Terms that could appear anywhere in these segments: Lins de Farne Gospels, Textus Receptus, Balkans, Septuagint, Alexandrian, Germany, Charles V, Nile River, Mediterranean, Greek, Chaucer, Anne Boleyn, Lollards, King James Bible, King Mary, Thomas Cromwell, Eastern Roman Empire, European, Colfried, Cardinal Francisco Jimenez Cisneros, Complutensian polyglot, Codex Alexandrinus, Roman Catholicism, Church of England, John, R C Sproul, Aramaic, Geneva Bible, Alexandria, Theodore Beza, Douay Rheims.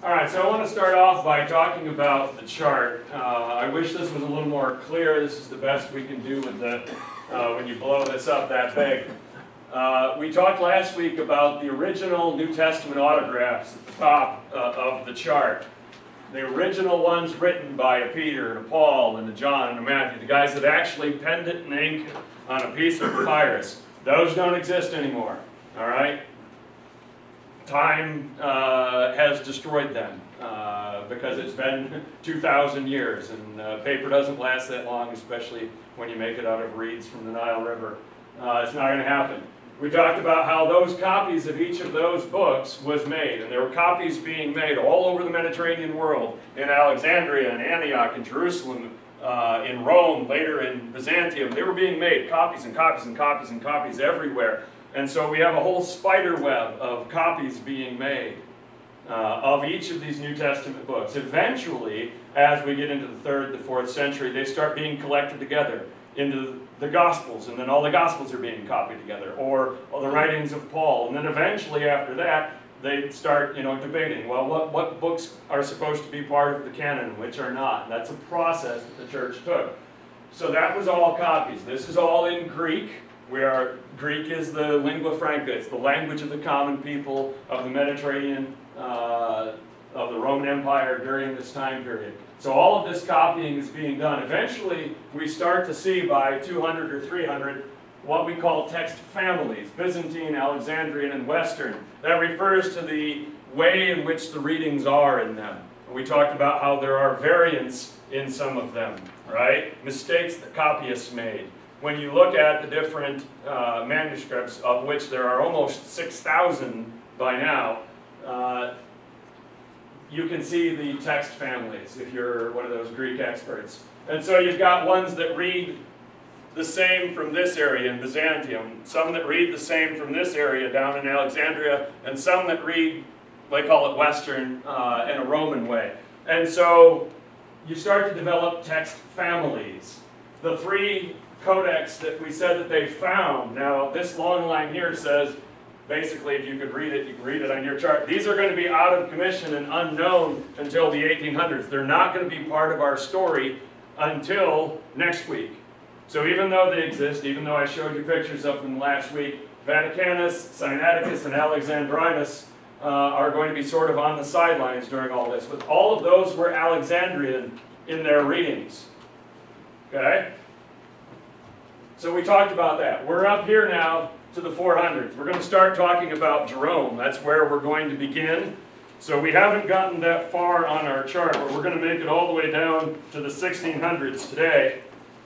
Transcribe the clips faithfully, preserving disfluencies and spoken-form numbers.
All right, so I want to start off by talking about the chart. Uh, I wish this was a little more clear. This is the best we can do with the, uh, when you blow this up that big. Uh, we talked last week about the original New Testament autographs at the top uh, of the chart. The original ones written by a Peter and a Paul and a John and a Matthew, the guys that actually penned it in ink on a piece of papyrus. Those don't exist anymore, all right? Time uh, has destroyed them uh, because it's been two thousand years, and uh, paper doesn't last that long, especially when you make it out of reeds from the Nile River. Uh, it's not going to happen. We talked about how those copies of each of those books was made, and there were copies being made all over the Mediterranean world, in Alexandria, in Antioch, in Jerusalem, uh, in Rome, later in Byzantium. They were being made, copies and copies and copies and copies everywhere. And so we have a whole spider web of copies being made uh, of each of these New Testament books. Eventually, as we get into the third, the fourth century, they start being collected together into the Gospels, and then all the Gospels are being copied together, or, or the writings of Paul. And then eventually, after that, they start, you know, debating, well, what, what books are supposed to be part of the canon and which are not? And that's a process that the church took. So that was all copies. This is all in Greek. We are, Greek is the lingua franca, it's the language of the common people of the Mediterranean, uh, of the Roman Empire during this time period. So all of this copying is being done. Eventually, we start to see by two hundred or three hundred what we call text families, Byzantine, Alexandrian, and Western. That refers to the way in which the readings are in them. We talked about how there are variants in some of them, right? Mistakes that copyists made. When you look at the different uh, manuscripts, of which there are almost six thousand by now, uh, you can see the text families if you're one of those Greek experts. And so you've got ones that read the same from this area in Byzantium, some that read the same from this area down in Alexandria, and some that read, they call it Western, uh, in a Roman way. And so you start to develop text families. The three codex that we said that they found. Now, this long line here says, basically, if you could read it, you can read it on your chart. These are going to be out of commission and unknown until the eighteen hundreds. They're not going to be part of our story until next week. So even though they exist, even though I showed you pictures of them last week, Vaticanus, Sinaiticus, and Alexandrinus uh, are going to be sort of on the sidelines during all this. But all of those were Alexandrian in their readings. Okay? So we talked about that. We're up here now to the four hundreds. We're going to start talking about Jerome. That's where we're going to begin. So we haven't gotten that far on our chart, but we're going to make it all the way down to the sixteen hundreds today.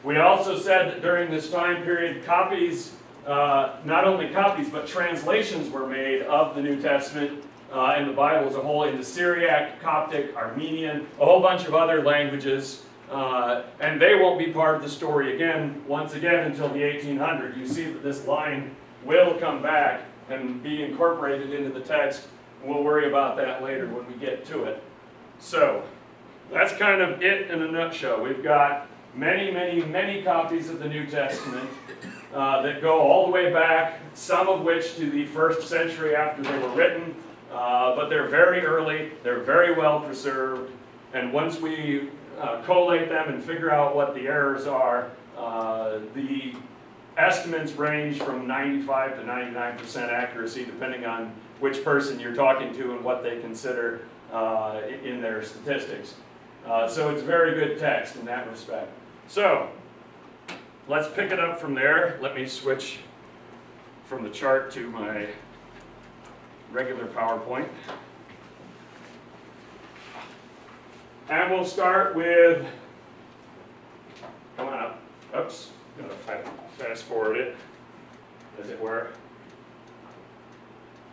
We also said that during this time period, copies, uh, not only copies, but translations were made of the New Testament uh, and the Bible as a whole into Syriac, Coptic, Armenian, a whole bunch of other languages. Uh, and they won't be part of the story again, once again, until the eighteen hundred. You see that this line will come back and be incorporated into the text. We'll worry about that later when we get to it. So, that's kind of it in a nutshell. We've got many, many, many copies of the New Testament uh, that go all the way back, some of which to the first century after they were written, uh, but they're very early, they're very well preserved, and once we Uh, collate them and figure out what the errors are. Uh, the estimates range from ninety-five to ninety-nine percent accuracy, depending on which person you're talking to and what they consider uh, in their statistics. Uh, so it's very good text in that respect. So let's pick it up from there. Let me switch from the chart to my regular PowerPoint. And we'll start with, come on up, oops, I'm going to fast forward it, as it were.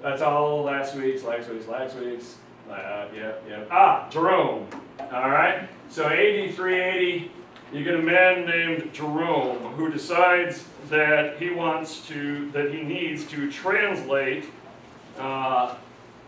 That's all last week's, last week's, last week's, uh, yeah, yeah. Ah, Jerome, all right? So A D three eighty, you get a man named Jerome who decides that he wants to, that he needs to translate uh,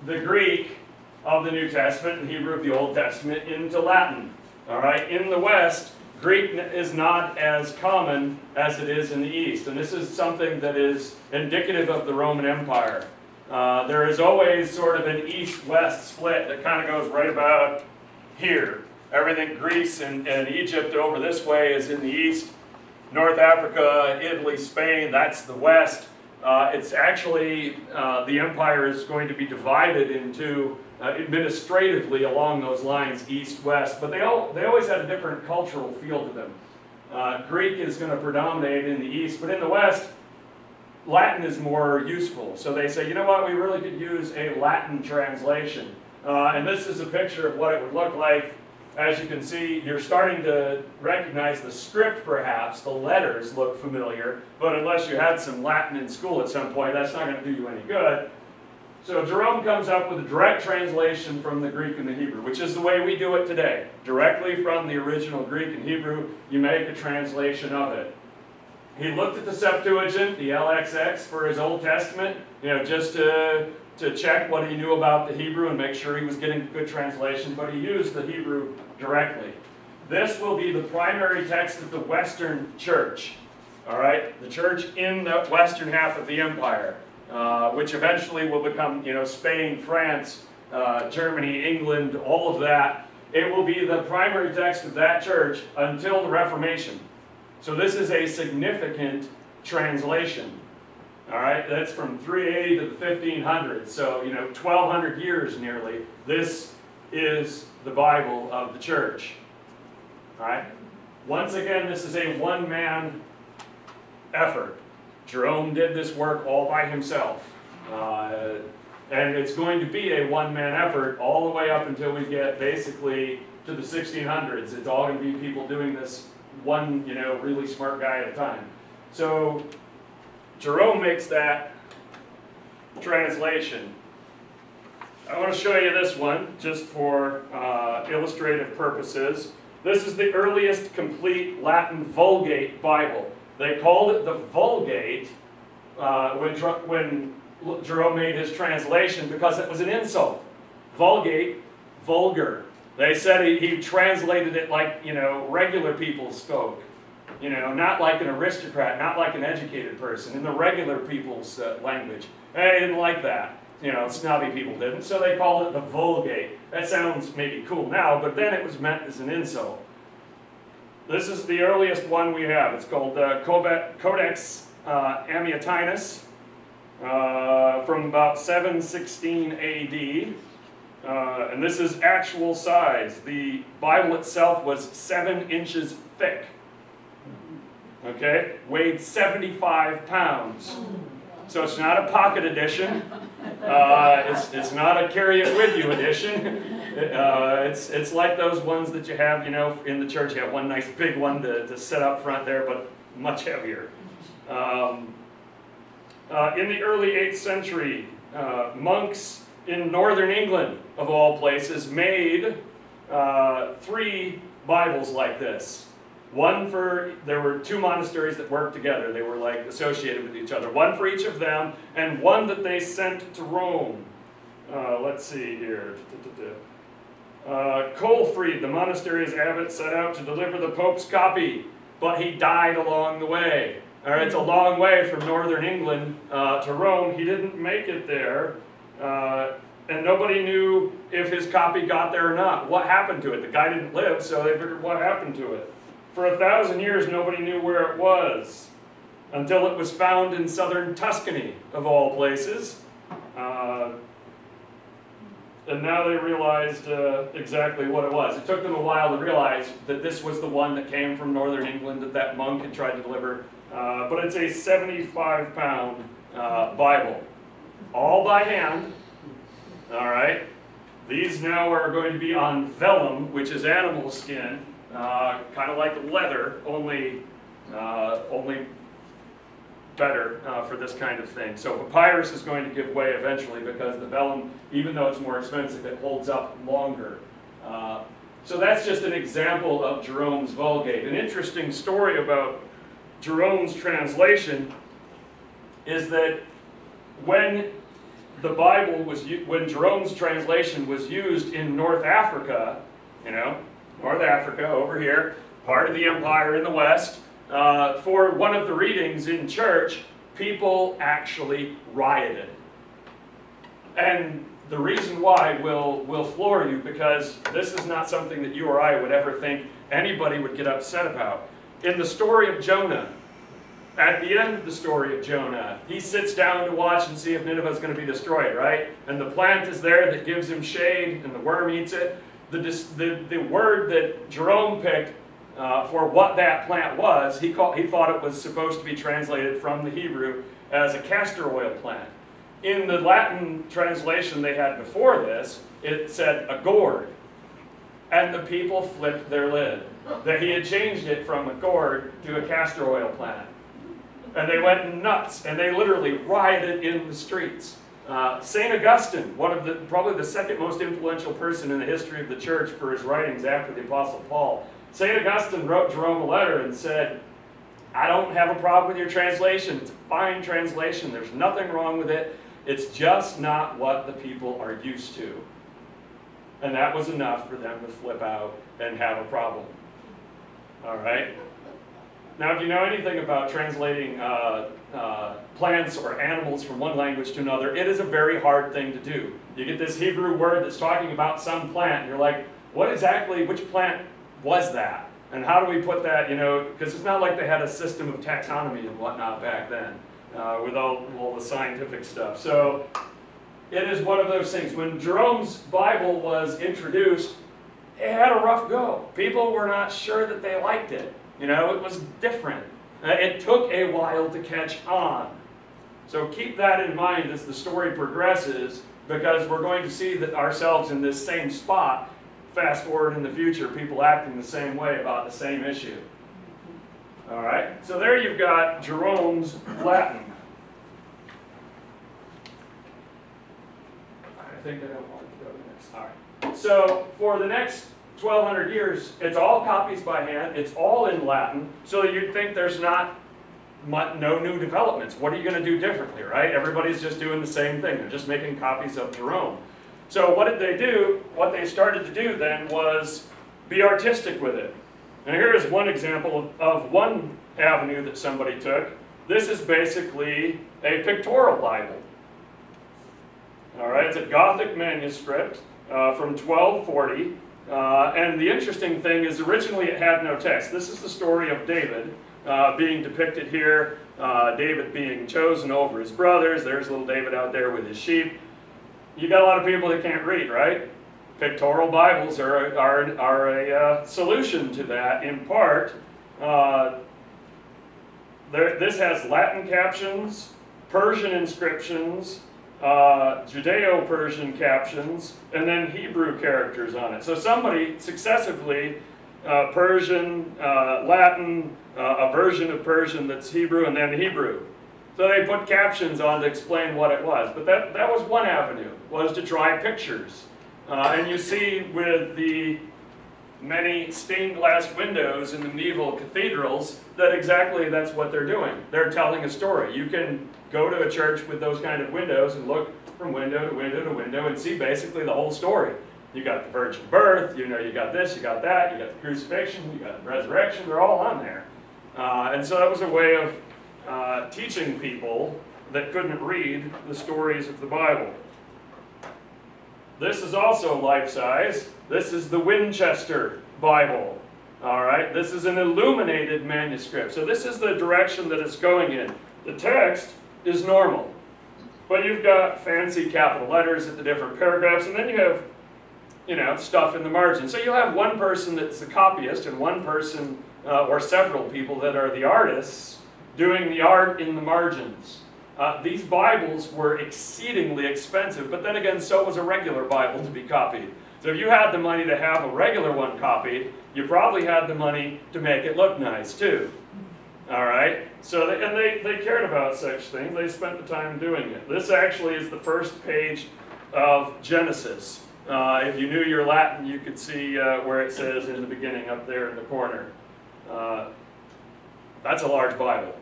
the Greek of the New Testament and Hebrew of the Old Testament into Latin. All right, in the West, Greek is not as common as it is in the East, and this is something that is indicative of the Roman Empire. Uh, there is always sort of an east-west split that kind of goes right about here. Everything Greece and, and Egypt over this way is in the east. North Africa, Italy, Spain, that's the west. Uh, it's actually, uh, the empire is going to be divided into, uh, administratively along those lines, east-west. But they, all, they always had a different cultural feel to them. Uh, Greek is going to predominate in the east, but in the west, Latin is more useful. So they say, you know what, we really could use a Latin translation. Uh, and this is a picture of what it would look like. As you can see, you're starting to recognize the script perhaps. The letters look familiar, but unless you had some Latin in school at some point, that's not going to do you any good. So Jerome comes up with a direct translation from the Greek and the Hebrew, which is the way we do it today. Directly from the original Greek and Hebrew, you make a translation of it. He looked at the Septuagint, the L X X, for his Old Testament, you know, just to, to check what he knew about the Hebrew and make sure he was getting good translation, but he used the Hebrew directly. This will be the primary text of the Western Church, all right? The church in the western half of the empire, uh, which eventually will become, you know, Spain, France, uh, Germany, England, all of that. It will be the primary text of that church until the Reformation. So this is a significant translation, all right? That's from three eighty to the fifteen hundreds, so, you know, twelve hundred years nearly. This is the Bible of the church, all right? Once again, this is a one-man effort. Jerome did this work all by himself, uh, and it's going to be a one-man effort all the way up until we get basically to the sixteen hundreds. It's all going to be people doing this one, you know, really smart guy at a time. So Jerome makes that translation. I want to show you this one just for uh, illustrative purposes. This is the earliest complete Latin Vulgate Bible. They called it the Vulgate uh, when, when Jerome made his translation because it was an insult. Vulgate, vulgar. They said he, he translated it like, you know, regular people spoke. You know, not like an aristocrat, not like an educated person, in the regular people's uh, language. And they didn't like that. You know, snobby people didn't, so they called it the Vulgate. That sounds maybe cool now, but then it was meant as an insult. This is the earliest one we have. It's called uh, Codex uh, Sinaiticus, uh, from about seven sixteen A D, Uh, and this is actual size. The Bible itself was seven inches thick. Okay? Weighed seventy-five pounds. So it's not a pocket edition. Uh, it's, it's not a carry it with you edition. Uh, it's, it's like those ones that you have, you know, in the church. You have one nice big one to, to set up front there, but much heavier. Um, uh, in the early eighth century, uh, monks in northern England, of all places, made uh, three Bibles like this. One for, there were two monasteries that worked together. They were like associated with each other. One for each of them, and one that they sent to Rome. Uh, let's see here. Uh, Colfried, the monastery's abbot, set out to deliver the Pope's copy, but he died along the way. All right, it's a long way from northern England uh, to Rome. He didn't make it there. Uh, and nobody knew if his copy got there or not. What happened to it? The guy didn't live, so they figured what happened to it. For a thousand years, nobody knew where it was until it was found in southern Tuscany, of all places. Uh, and now they realized uh, exactly what it was. It took them a while to realize that this was the one that came from northern England that that monk had tried to deliver. Uh, but it's a seventy-five pound uh, Bible. All by hand, all right? These now are going to be on vellum, which is animal skin, uh, kind of like leather, only, uh, only better uh, for this kind of thing. So papyrus is going to give way eventually because the vellum, even though it's more expensive, it holds up longer. Uh, so that's just an example of Jerome's Vulgate. An interesting story about Jerome's translation is that when the Bible was, when Jerome's translation was used in North Africa, you know, North Africa over here, part of the empire in the West, uh, for one of the readings in church, people actually rioted. And the reason why will, will floor you, because this is not something that you or I would ever think anybody would get upset about. In the story of Jonah, at the end of the story of Jonah, he sits down to watch and see if Nineveh is going to be destroyed, right? And the plant is there that gives him shade, and the worm eats it. The, the, the word that Jerome picked uh, for what that plant was, he, called, he thought it was supposed to be translated from the Hebrew as a castor oil plant. In the Latin translation they had before this, it said a gourd. And the people flipped their lid, that he had changed it from a gourd to a castor oil plant. And they went nuts, and they literally rioted in the streets. Uh, Saint Augustine, one of the, probably the second most influential person in the history of the church for his writings after the Apostle Paul, Saint Augustine wrote Jerome a letter and said, I don't have a problem with your translation. It's a fine translation. There's nothing wrong with it. It's just not what the people are used to. And that was enough for them to flip out and have a problem. All right? Now, if you know anything about translating uh, uh, plants or animals from one language to another, it is a very hard thing to do. You get this Hebrew word that's talking about some plant, and you're like, what exactly, which plant was that? And how do we put that, you know, because it's not like they had a system of taxonomy and whatnot back then uh, with all, all the scientific stuff. So it is one of those things. When Jerome's Bible was introduced, it had a rough go. People were not sure that they liked it. You know, it was different. It took a while to catch on. So keep that in mind as the story progresses, because we're going to see that ourselves in this same spot. Fast forward in the future, people acting the same way about the same issue. All right, so there you've got Jerome's Latin. I think I don't want to go to the next. All right, so for the next twelve hundred years, it's all copies by hand, it's all in Latin, so you'd think there's not much, no new developments. What are you going to do differently, right? Everybody's just doing the same thing. They're just making copies of Jerome. So what did they do? What they started to do then was be artistic with it. And here is one example of, of one avenue that somebody took. This is basically a pictorial Bible. All right, it's a Gothic manuscript uh, from twelve forty. Uh, and the interesting thing is originally it had no text. This is the story of David uh, being depicted here, uh, David being chosen over his brothers. There's little David out there with his sheep. You got a lot of people that can't read, right? Pictorial Bibles are, are, are a uh, solution to that, in part. Uh, there, this has Latin captions, Persian inscriptions, uh, Judeo-Persian captions, and then Hebrew characters on it. So somebody successively, uh, Persian, uh, Latin, uh, a version of Persian that's Hebrew, and then Hebrew. So they put captions on to explain what it was. But that, that was one avenue, was to try pictures. Uh, and you see with the many stained glass windows in the medieval cathedrals that exactly that's what they're doing. They're telling a story. You can go to a church with those kind of windows and look from window to window to window and see basically the whole story. You got the virgin birth, you know, you got this, you got that, you got the crucifixion, you got the resurrection, they're all on there. Uh, and so that was a way of Uh, teaching people that couldn't read the stories of the Bible. This is also life-size. This is the Winchester Bible. All right, this is an illuminated manuscript. So this is the direction that it's going in. The text is normal, but you've got fancy capital letters at the different paragraphs, and then you have, you know, stuff in the margin. So you'll have one person that's the copyist and one person uh, or several people that are the artists doing the art in the margins. Uh, these Bibles were exceedingly expensive, but then again, so was a regular Bible to be copied. So if you had the money to have a regular one copied, you probably had the money to make it look nice too. All right? So they, and they, they cared about such things. They spent the time doing it. This actually is the first page of Genesis. Uh, if you knew your Latin, you could see uh, where it says in the beginning up there in the corner. Uh, that's a large Bible.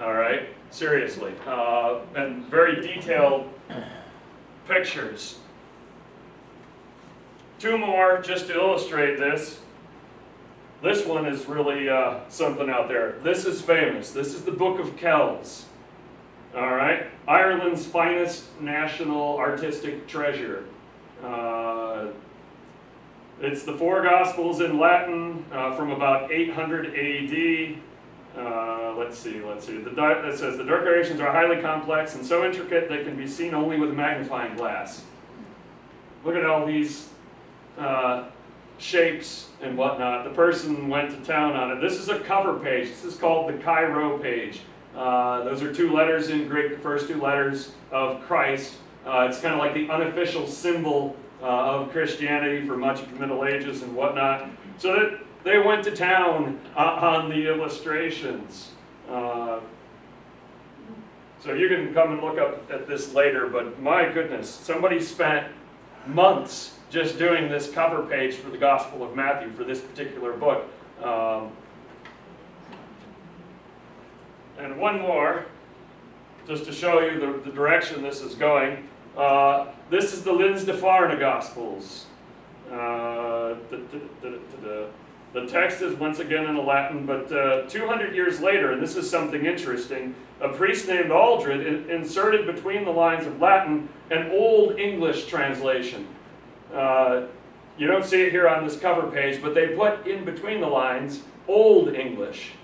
All right, seriously, uh, and very detailed pictures. Two more just to illustrate this. This one is really uh, something out there. This is famous. This is the Book of Kells. All right, Ireland's finest national artistic treasure. Uh, it's the four Gospels in Latin uh, from about eight hundred A D. Uh, let's see, let's see. The di it says the decorations are highly complex and so intricate they can be seen only with a magnifying glass. Look at all these uh, shapes and whatnot. The person went to town on it. This is a cover page. This is called the Cairo page. Uh, those are two letters in Greek, the first two letters of Christ. Uh, it's kind of like the unofficial symbol uh, of Christianity for much of the Middle Ages and whatnot. So that they went to town uh, on the illustrations. Uh, so you can come and look up at this later, but my goodness, somebody spent months just doing this cover page for the Gospel of Matthew for this particular book. Um, And one more, just to show you the, the direction this is going. Uh, this is the Lins de Farne Gospels. Uh, the, the, the, the, the text is once again in Latin, but uh, two hundred years later, and this is something interesting, a priest named Aldred in, inserted between the lines of Latin an Old English translation. Uh, you don't see it here on this cover page, but they put in between the lines Old English.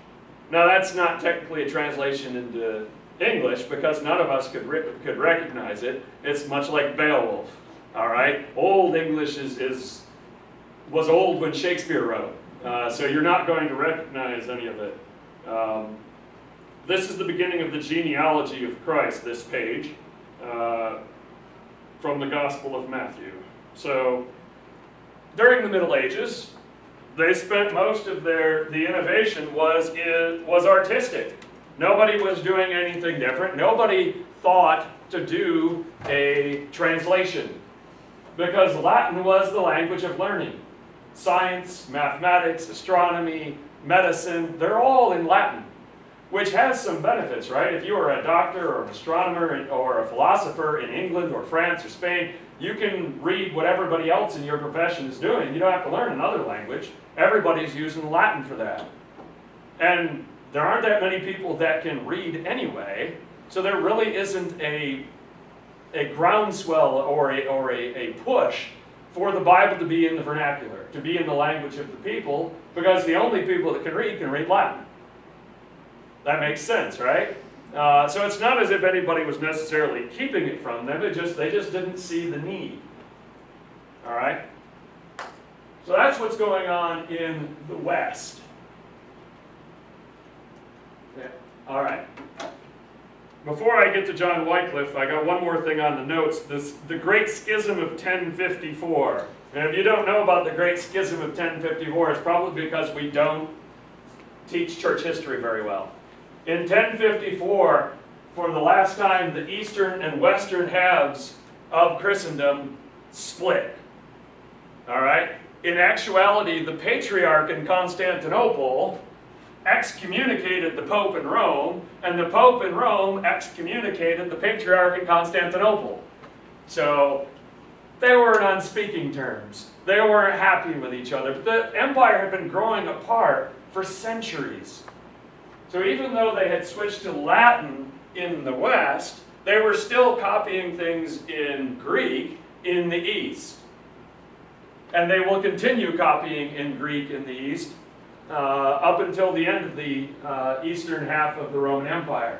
Now that's not technically a translation into English because none of us could, could recognize it. It's much like Beowulf, all right? Old English is, is, was old when Shakespeare wrote, uh, so you're not going to recognize any of it. Um, this is the beginning of the genealogy of Christ, this page, uh, from the Gospel of Matthew. So during the Middle Ages, they spent most of their, the innovation was, in, was artistic. Nobody was doing anything different. Nobody thought to do a translation because Latin was the language of learning. Science, mathematics, astronomy, medicine, they're all in Latin, which has some benefits, right? If you are a doctor or an astronomer or a philosopher in England or France or Spain, you can read what everybody else in your profession is doing. You don't have to learn another language. Everybody's using Latin for that. And there aren't that many people that can read anyway, so there really isn't a, a groundswell or, a, or a, a push for the Bible to be in the vernacular, to be in the language of the people, because the only people that can read can read Latin. That makes sense, right? Uh, so it's not as if anybody was necessarily keeping it from them, it just, they just didn't see the need. All right? So that's what's going on in the West. Yeah. All right. Before I get to John Wycliffe, I got one more thing on the notes. This, the Great Schism of ten fifty-four. And if you don't know about the Great Schism of ten fifty-four, it's probably because we don't teach church history very well. In ten fifty-four, for the last time, the eastern and western halves of Christendom split. All right? In actuality, the patriarch in Constantinople excommunicated the Pope in Rome, and the Pope in Rome excommunicated the patriarch in Constantinople. So they weren't on speaking terms. They weren't happy with each other. The empire had been growing apart for centuries. So even though they had switched to Latin in the West, they were still copying things in Greek in the East. And they will continue copying in Greek in the East uh, up until the end of the uh, eastern half of the Roman Empire.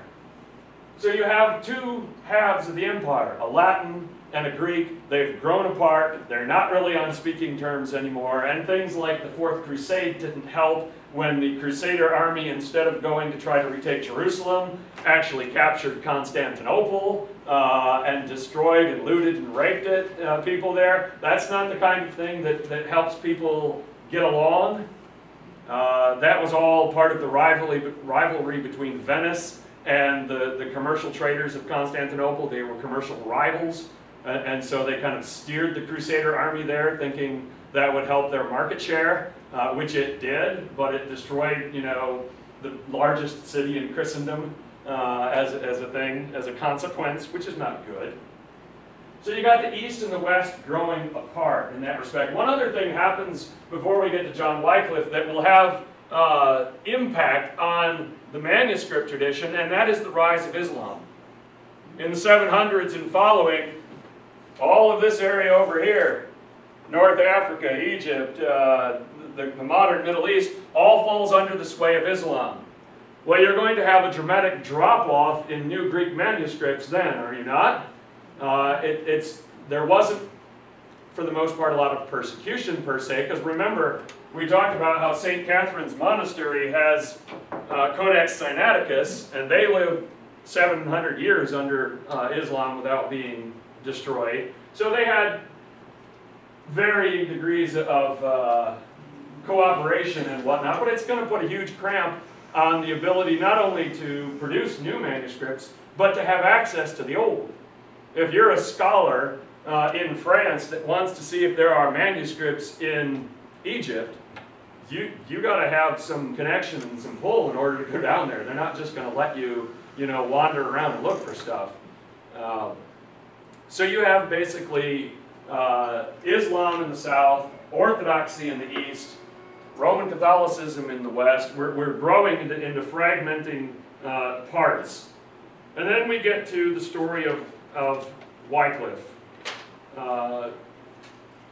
So you have two halves of the empire, a Latin and a Greek. They've grown apart. They're not really on speaking terms anymore. And things like the Fourth Crusade didn't help, when the Crusader army, instead of going to try to retake Jerusalem, actually captured Constantinople uh, and destroyed and looted and raped it, uh, people there. That's not the kind of thing that, that helps people get along. Uh, that was all part of the rivalry, rivalry between Venice and the, the commercial traders of Constantinople. They were commercial rivals, uh, and so they kind of steered the Crusader army there, thinking that would help their market share. Uh, which it did, but it destroyed, you know, the largest city in Christendom uh, as, as a thing, as a consequence, which is not good. So you got the East and the West growing apart in that respect. One other thing happens before we get to John Wycliffe that will have uh, impact on the manuscript tradition, and that is the rise of Islam. in the seven hundreds and following, all of this area over here, North Africa, Egypt, uh, the, the modern Middle East, all falls under the sway of Islam. Well, you're going to have a dramatic drop-off in New Greek manuscripts then, are you not? Uh, it, it's, there wasn't, for the most part, a lot of persecution per se, because remember, we talked about how Saint Catherine's Monastery has uh, Codex Sinaiticus, and they lived seven hundred years under uh, Islam without being destroyed. So they had varying degrees of uh, cooperation and whatnot, but it's going to put a huge cramp on the ability not only to produce new manuscripts, but to have access to the old. If you're a scholar uh, in France that wants to see if there are manuscripts in Egypt, you you got to have some connections and some pull in order to go down there. They're not just going to let you, you know, wander around and look for stuff. Uh, so you have basically uh, Islam in the south, Orthodoxy in the east, Roman Catholicism in the west. We're, we're growing into, into fragmenting uh, parts. And then we get to the story of, of Wycliffe. Uh,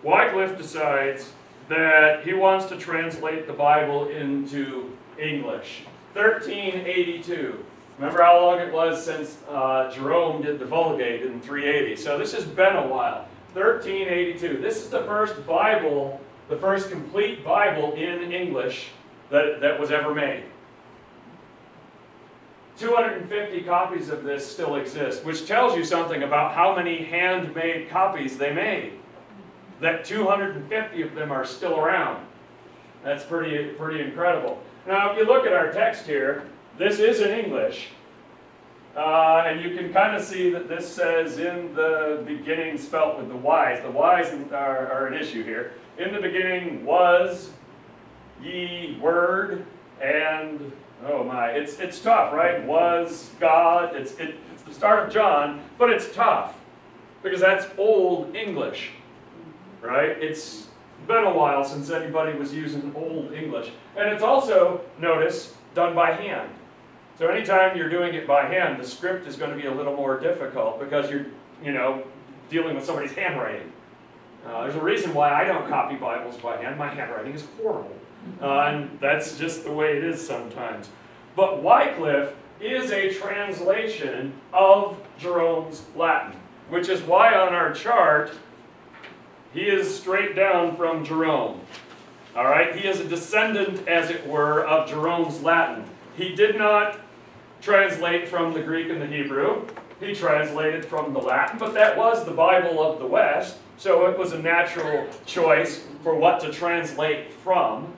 Wycliffe decides that he wants to translate the Bible into English. thirteen eighty-two. Remember how long it was since uh, Jerome did the Vulgate in three eighty. So this has been a while. thirteen eighty-two. This is the first Bible, the first complete Bible in English that, that was ever made. two hundred fifty copies of this still exist, which tells you something about how many handmade copies they made. That two hundred fifty of them are still around. That's pretty, pretty incredible. Now, if you look at our text here, this is in English. Uh, and you can kind of see that this says, in the beginning, spelt with the Y's. The Y's are, are an issue here. In the beginning was ye word, and oh my, it's, it's tough, right? Was God, it's, it, it's the start of John, but it's tough because that's Old English, right? It's been a while since anybody was using Old English. And it's also, notice, done by hand. So anytime you're doing it by hand, the script is going to be a little more difficult because you're, you know, dealing with somebody's handwriting. Uh, there's a reason why I don't copy Bibles by hand. My handwriting is horrible. Uh, and that's just the way it is sometimes. But Wycliffe is a translation of Jerome's Latin, which is why on our chart, he is straight down from Jerome. All right? He is a descendant, as it were, of Jerome's Latin. He did not translate from the Greek and the Hebrew. He translated from the Latin, but that was the Bible of the West, so it was a natural choice for what to translate from.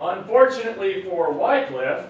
Unfortunately for Wycliffe,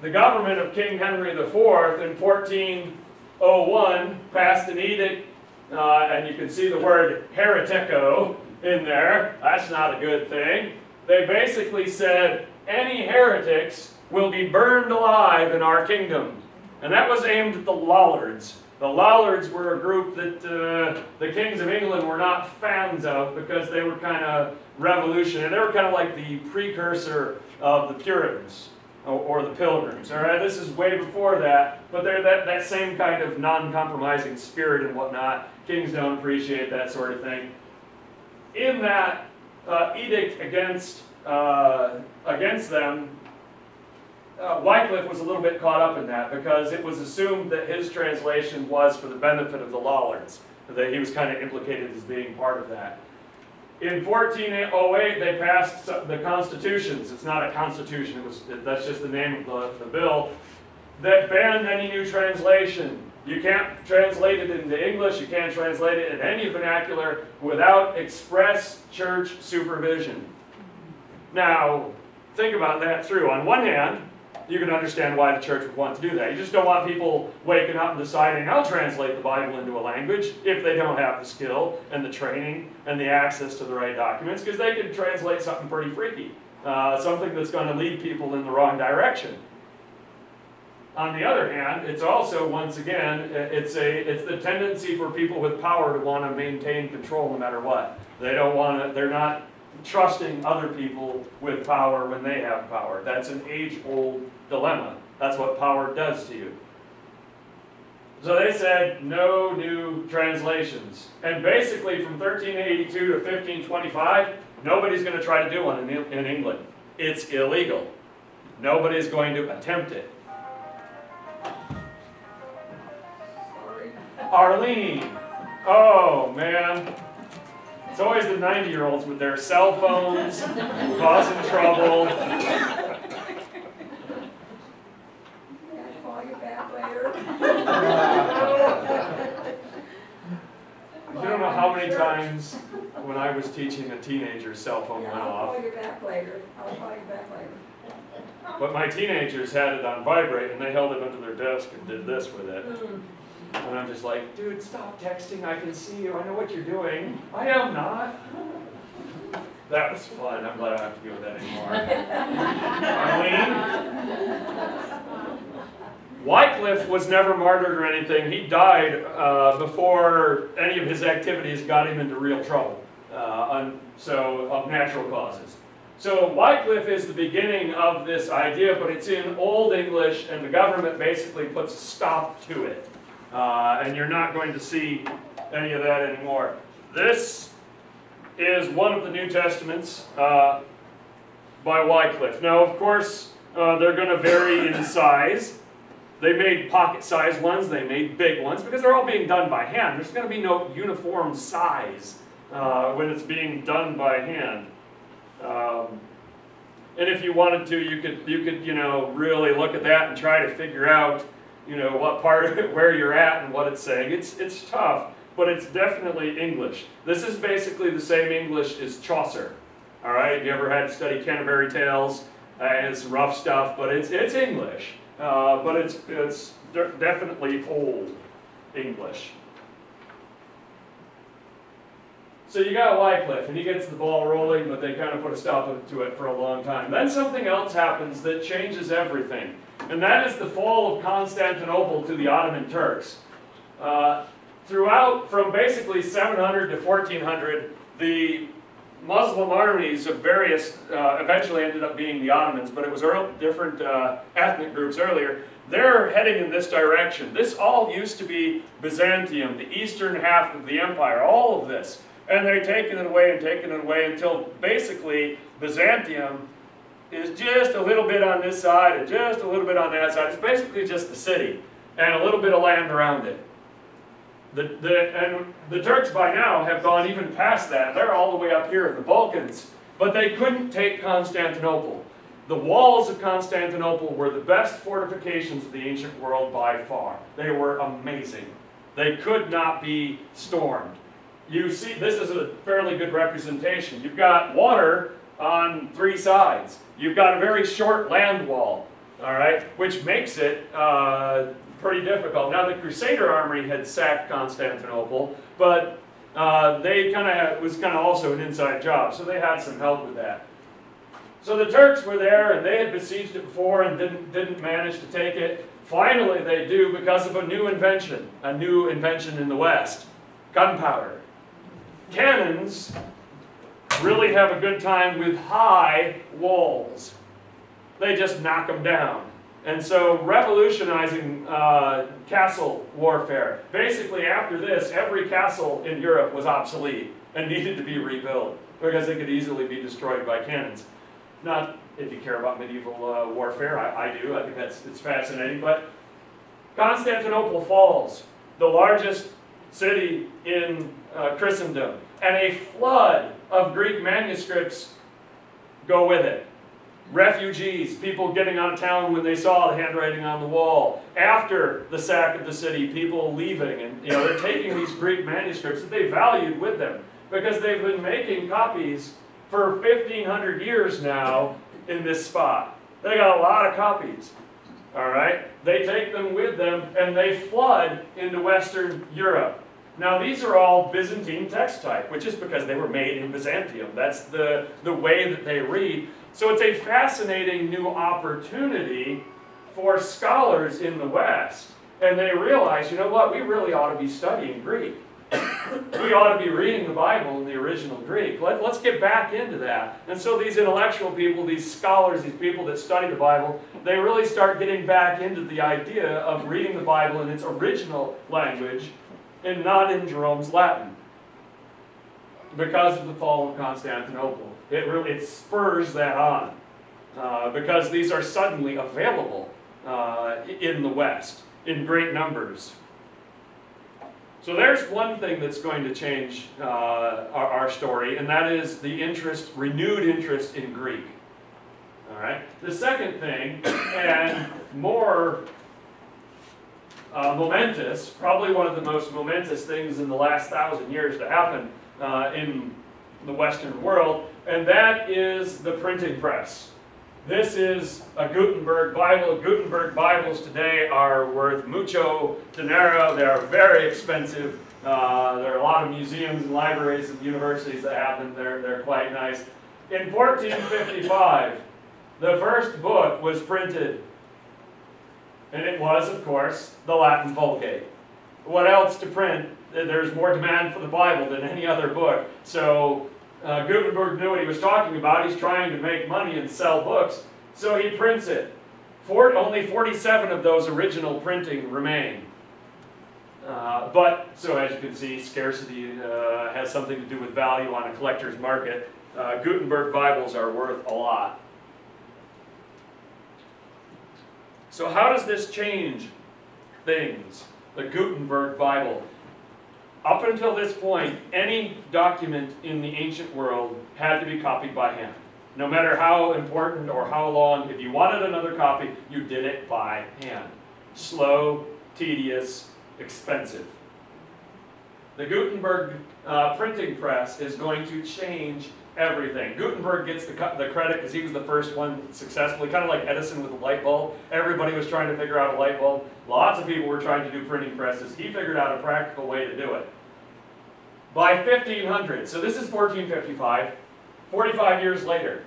the government of King Henry the fourth in fourteen oh one passed an edict, uh, and you can see the word heretico in there. That's not a good thing. They basically said, any heretics will be burned alive in our kingdom. And that was aimed at the Lollards. The Lollards were a group that uh, the kings of England were not fans of because they were kind of revolutionary. They were kind of like the precursor of the Puritans or, or the Pilgrims. All right, this is way before that, but they're that, that same kind of non-compromising spirit and whatnot. Kings don't appreciate that sort of thing. In that Uh, edict against, uh, against them, uh, Wycliffe was a little bit caught up in that because it was assumed that his translation was for the benefit of the Lollards, that he was kind of implicated as being part of that. In fourteen oh eight, they passed the constitutions. It's not a constitution, it was, that's just the name of the, the bill, that banned any new translation. You can't translate it into English, you can't translate it in any vernacular without express church supervision. Now, think about that through. On one hand, you can understand why the church would want to do that. You just don't want people waking up and deciding, I'll translate the Bible into a language if they don't have the skill and the training and the access to the right documents, because they can translate something pretty freaky, uh, something that's going to lead people in the wrong direction. On the other hand, it's also, once again, it's, a, it's the tendency for people with power to want to maintain control no matter what. They don't want to, they're not trusting other people with power when they have power. That's an age-old dilemma. That's what power does to you. So they said, no new translations. And basically, from thirteen eighty-two to fifteen twenty-five, nobody's going to try to do one in, in England. It's illegal. Nobody's going to attempt it. Sorry. Arlene. Oh, man. It's always the ninety-year-olds with their cell phones causing trouble. You don't know how many times when I was teaching a teenager, cell phone yeah, went I'll off. I'll call you back later. I'll call you back later. But my teenagers had it on vibrate, and they held it under their desk and did this with it. Mm. And I'm just like, dude, stop texting. I can see you. I know what you're doing. I am not. That was fun. I'm glad I don't have to deal with that anymore. Arlene? Wycliffe was never martyred or anything. He died uh, before any of his activities got him into real trouble, uh, on, so of natural causes. So Wycliffe is the beginning of this idea, but it's in Old English, and the government basically puts a stop to it. Uh, and you're not going to see any of that anymore. This is one of the New Testaments uh, by Wycliffe. Now, of course, uh, they're going to vary in size. They made pocket-sized ones, they made big ones, because they're all being done by hand. There's going to be no uniform size uh, when it's being done by hand. Um, and if you wanted to, you could, you could, you know, really look at that and try to figure out, you know, what part of it, where you're at and what it's saying. It's, it's tough, but it's definitely English. This is basically the same English as Chaucer, all right? If you ever had to study Canterbury Tales, uh, it's rough stuff, but it's, it's English. Uh, but it's, it's de definitely Old English. So you got Wycliffe, and he gets the ball rolling, but they kind of put a stop to it for a long time. Then something else happens that changes everything, and that is the fall of Constantinople to the Ottoman Turks. Uh, throughout, from basically seven hundred to fourteen hundred, the Muslim armies of various, uh, eventually ended up being the Ottomans, but it was early, different uh, ethnic groups earlier. They're heading in this direction. This all used to be Byzantium, the eastern half of the empire, all of this. And they're taking it away and taking it away until basically Byzantium is just a little bit on this side and just a little bit on that side. It's basically just the city and a little bit of land around it. The, the, and the Turks by now have gone even past that. They're all the way up here in the Balkans. But they couldn't take Constantinople. The walls of Constantinople were the best fortifications of the ancient world by far. They were amazing. They could not be stormed. You see, this is a fairly good representation. You've got water on three sides. You've got a very short land wall, all right, which makes it uh, pretty difficult. Now, the Crusader army had sacked Constantinople, but uh, they kind of was kind of also an inside job, so they had some help with that. So the Turks were there, and they had besieged it before and didn't didn't manage to take it. Finally, they do because of a new invention, a new invention in the West: gunpowder. Cannons really have a good time with high walls; they just knock them down. And so revolutionizing uh, castle warfare. Basically, after this, every castle in Europe was obsolete and needed to be rebuilt because it could easily be destroyed by cannons. Not if you care about medieval uh, warfare. I, I do. I think that's it's fascinating. But Constantinople falls, the largest city in uh, Christendom, and a flood of Greek manuscripts go with it. Refugees, people getting out of town when they saw the handwriting on the wall. After the sack of the city, people leaving, and you know they're taking these Greek manuscripts that they valued with them because they've been making copies for fifteen hundred years now in this spot. They got a lot of copies. All right, they take them with them and they flood into Western Europe. Now, these are all Byzantine text type, which is because they were made in Byzantium. That's the, the way that they read. So it's a fascinating new opportunity for scholars in the West. And they realize, you know what, we really ought to be studying Greek. we ought to be reading the Bible in the original Greek. Let, let's get back into that. And so these intellectual people, these scholars, these people that study the Bible, they really start getting back into the idea of reading the Bible in its original language and not in Jerome's Latin. Because of the fall of Constantinople. It, really, it spurs that on. Uh, because these are suddenly available uh, in the West in great numbers. So there's one thing that's going to change uh, our, our story, and that is the interest, renewed interest in Greek. All right. The second thing, and more uh, momentous, probably one of the most momentous things in the last thousand years to happen uh, in the Western world, and that is the printing press. This is a Gutenberg Bible. Gutenberg Bibles today are worth mucho dinero. They are very expensive. Uh, there are a lot of museums and libraries and universities that have them. They're, they're quite nice. In fourteen fifty-five, the first book was printed. And it was, of course, the Latin Vulgate. What else to print? There's more demand for the Bible than any other book. So Uh, Gutenberg knew what he was talking about. He's trying to make money and sell books, so he prints it. For, only forty-seven of those original printing remain. Uh, but, so as you can see, scarcity uh, has something to do with value on a collector's market. Uh, Gutenberg Bibles are worth a lot. So how does this change things? The Gutenberg Bible. Up until this point, any document in the ancient world had to be copied by hand. No matter how important or how long, if you wanted another copy, you did it by hand. Slow, tedious, expensive. The Gutenberg uh, printing press is going to change everything. Gutenberg gets the, the credit because he was the first one successfully, kind of like Edison with a light bulb. Everybody was trying to figure out a light bulb. Lots of people were trying to do printing presses. He figured out a practical way to do it. By fifteen hundred, so this is fourteen fifty-five, forty-five years later,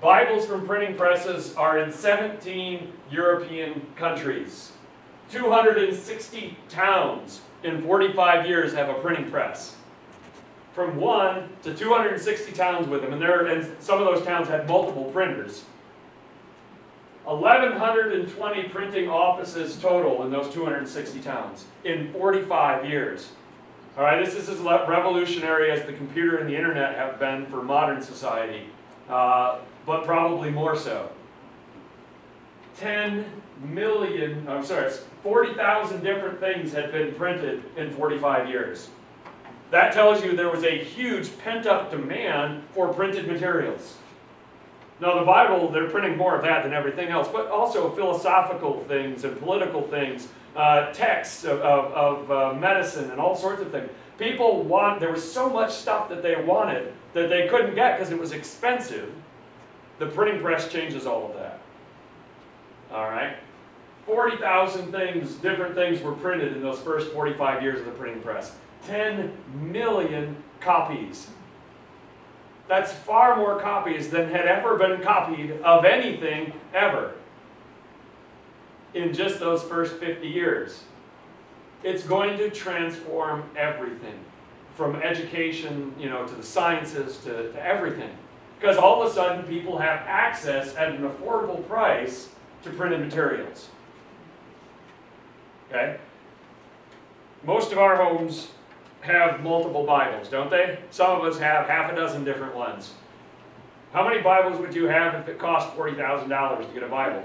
Bibles from printing presses are in seventeen European countries. two hundred sixty towns in forty-five years have a printing press. From one to two hundred sixty towns with them, and, there, and some of those towns had multiple printers. eleven hundred twenty printing offices total in those two hundred sixty towns in forty-five years. All right, this is as revolutionary as the computer and the internet have been for modern society, uh, but probably more so. ten million, I'm sorry, forty thousand different things had been printed in forty-five years. That tells you there was a huge pent-up demand for printed materials. Now the Bible, they're printing more of that than everything else, but also philosophical things and political things, uh, texts of, of, of uh, medicine and all sorts of things. People want, there was so much stuff that they wanted that they couldn't get because it was expensive. The printing press changes all of that. All right? forty thousand things, different things were printed in those first forty-five years of the printing press. ten million copies. That's far more copies than had ever been copied of anything ever in just those first fifty years. It's going to transform everything, from education, you know, to the sciences, to, to everything. Because all of a sudden people have access at an affordable price to printed materials. Okay? Most of our homes have multiple Bibles, don't they? Some of us have half a dozen different ones. How many Bibles would you have if it cost forty thousand dollars to get a Bible?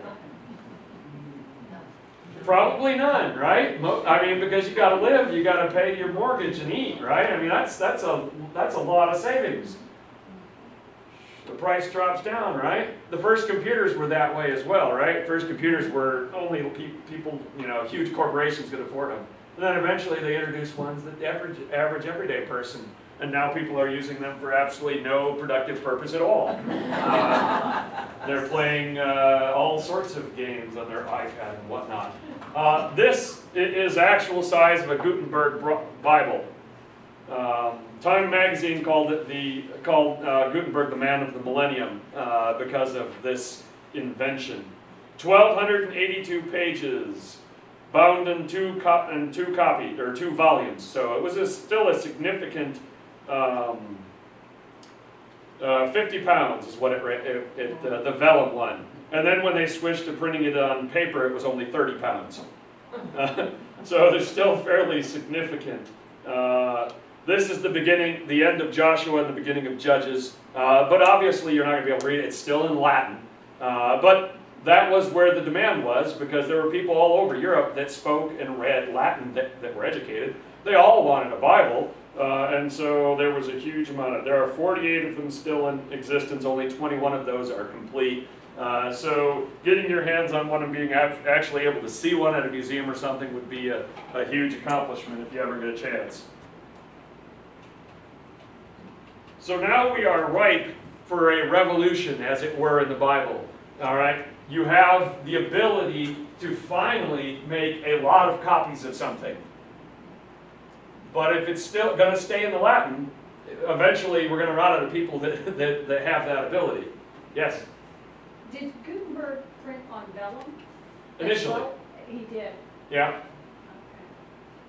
Probably none, right? I mean, because you got to live, you got to pay your mortgage and eat, right? I mean, that's that's a that's a lot of savings. The price drops down, right? The first computers were that way as well, right? First computers were only people, you know, huge corporations could afford them. And then eventually they introduced ones that the average, average everyday person, and now people are using them for absolutely no productive purpose at all. Uh, they're playing uh, all sorts of games on their iPad and whatnot. Uh, this is actual size of a Gutenberg Bible. Uh, Time magazine called it the called uh, Gutenberg the man of the millennium uh, because of this invention. twelve hundred eighty-two pages. bound in two, co in two copied, or two volumes. So it was a, still a significant, um, uh, fifty pounds is what it, it, it uh, the vellum one. And then when they switched to printing it on paper, it was only thirty pounds. Uh, so they're still fairly significant. Uh, this is the beginning, the end of Joshua and the beginning of Judges. Uh, but obviously you're not going to be able to read it. It's still in Latin. Uh, but that was where the demand was, because there were people all over Europe that spoke and read Latin that, that were educated. They all wanted a Bible. Uh, and so there was a huge amount of, there are forty-eight of them still in existence, only twenty-one of those are complete. Uh, so getting your hands on one and being actually able to see one at a museum or something would be a, a huge accomplishment if you ever get a chance. So now we are ripe for a revolution, as it were, in the Bible. All right? You have the ability to finally make a lot of copies of something. But if it's still going to stay in the Latin, eventually we're going to run out of people that, that, that have that ability. Yes? Did Gutenberg print on vellum? Initially. He did. Yeah. Okay.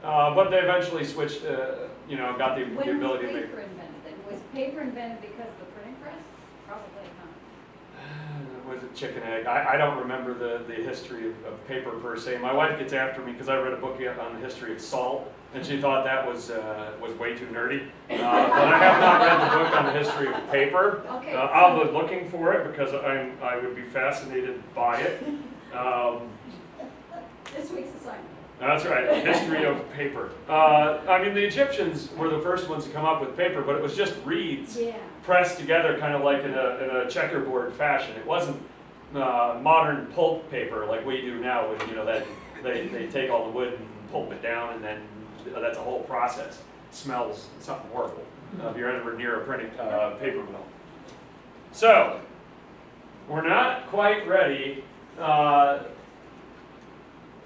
Uh, but they eventually switched, uh, you know, got the, when the ability to make... When was paper invented? Was paper invented because of the printing press? Probably not. Uh, was it chicken egg? I, I don't remember the, the history of, of paper per se. My wife gets after me because I read a book on the history of salt, and she thought that was, uh, was way too nerdy. Uh, but I have not read the book on the history of paper. Okay. Uh, I'll be looking for it because I'm, I would be fascinated by it. Um, this week's assignment. That's right, history of paper. Uh, I mean, the Egyptians were the first ones to come up with paper, but it was just reeds yeah. pressed together kind of like in a, in a checkerboard fashion. It wasn't uh, modern pulp paper like we do now with, you know, that they, they take all the wood and pulp it down and then that's a whole process. It smells something horrible uh, if you're ever near a printing uh, paper mill. So we're not quite ready uh,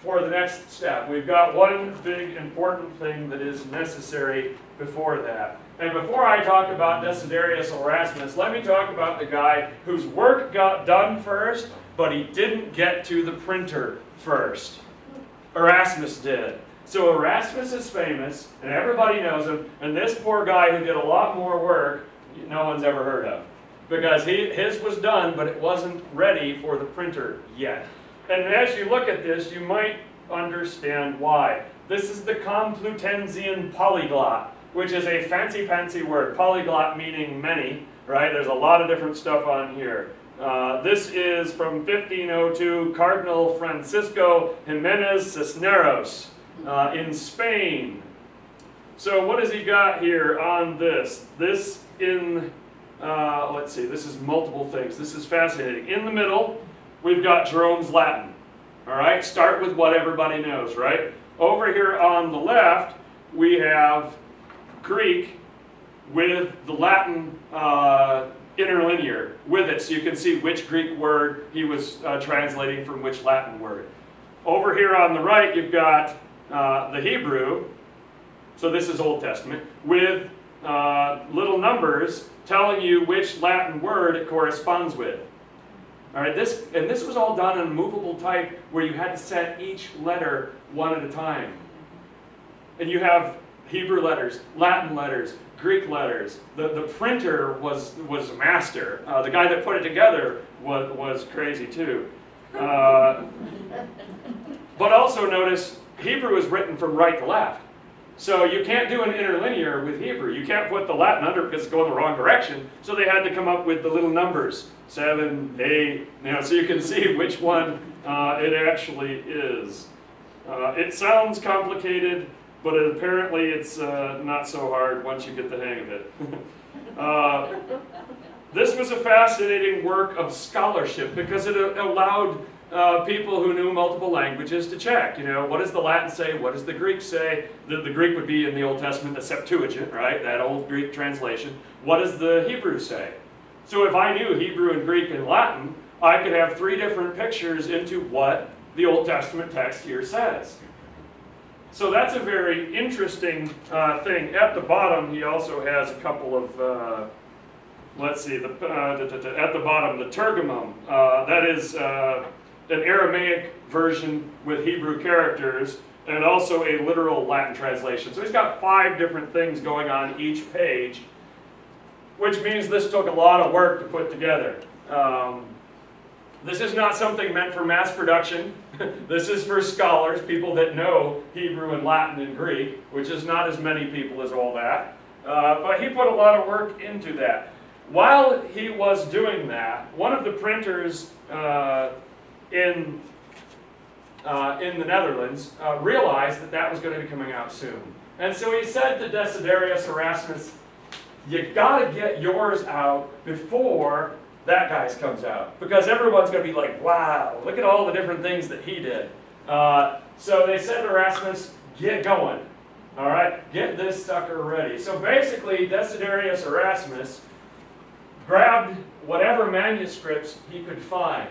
for the next step. We've got one big important thing that is necessary before that. And before I talk about Desiderius Erasmus, let me talk about the guy whose work got done first, but he didn't get to the printer first. Erasmus did. So Erasmus is famous, and everybody knows him, and this poor guy who did a lot more work, no one's ever heard of. Because he, his was done, but it wasn't ready for the printer yet. And as you look at this, you might understand why. This is the Complutensian polyglot, which is a fancy, fancy word. Polyglot meaning many, right? There's a lot of different stuff on here. Uh, this is from fifteen oh two, Cardinal Francisco Jimenez Cisneros. Uh, in Spain. So what has he got here on this? This in, uh, let's see, this is multiple things. This is fascinating. In the middle, we've got Jerome's Latin. All right, start with what everybody knows, right? Over here on the left, we have Greek with the Latin uh, interlinear with it. So you can see which Greek word he was uh, translating from which Latin word. Over here on the right, you've got Uh, the Hebrew, so this is Old Testament, with uh, little numbers telling you which Latin word it corresponds with. All right, this, and this was all done in movable type where you had to set each letter one at a time. And you have Hebrew letters, Latin letters, Greek letters. The, the printer was, was a master. Uh, the guy that put it together was, was crazy too. Uh, but also notice Hebrew is written from right to left. So you can't do an interlinear with Hebrew. You can't put the Latin under because it's going the wrong direction. So they had to come up with the little numbers. Seven, eight, you know, so you can see which one uh, it actually is. Uh, it sounds complicated, but it, apparently it's uh, not so hard once you get the hang of it. uh, this was a fascinating work of scholarship because it allowed Uh, people who knew multiple languages to check, you know, what does the Latin say, what does the Greek say? The, the Greek would be in the Old Testament, the Septuagint, right, that old Greek translation. What does the Hebrew say? So if I knew Hebrew and Greek and Latin, I could have three different pictures into what the Old Testament text here says. So that's a very interesting uh, thing. At the bottom, he also has a couple of... Uh, let's see, the, uh, at the bottom, the Targumum. Uh, that is... Uh, an Aramaic version with Hebrew characters, and also a literal Latin translation. So he's got five different things going on each page, which means this took a lot of work to put together. Um, this is not something meant for mass production. This is for scholars, people that know Hebrew and Latin and Greek, which is not as many people as all that. Uh, but he put a lot of work into that. While he was doing that, one of the printers uh, in Uh, in the Netherlands, uh, realized that that was going to be coming out soon. And so he said to Desiderius Erasmus, you got to get yours out before that guy's comes out, because everyone's going to be like, wow, look at all the different things that he did. Uh, so they said to Erasmus, get going, all right? Get this sucker ready. So basically, Desiderius Erasmus grabbed whatever manuscripts he could find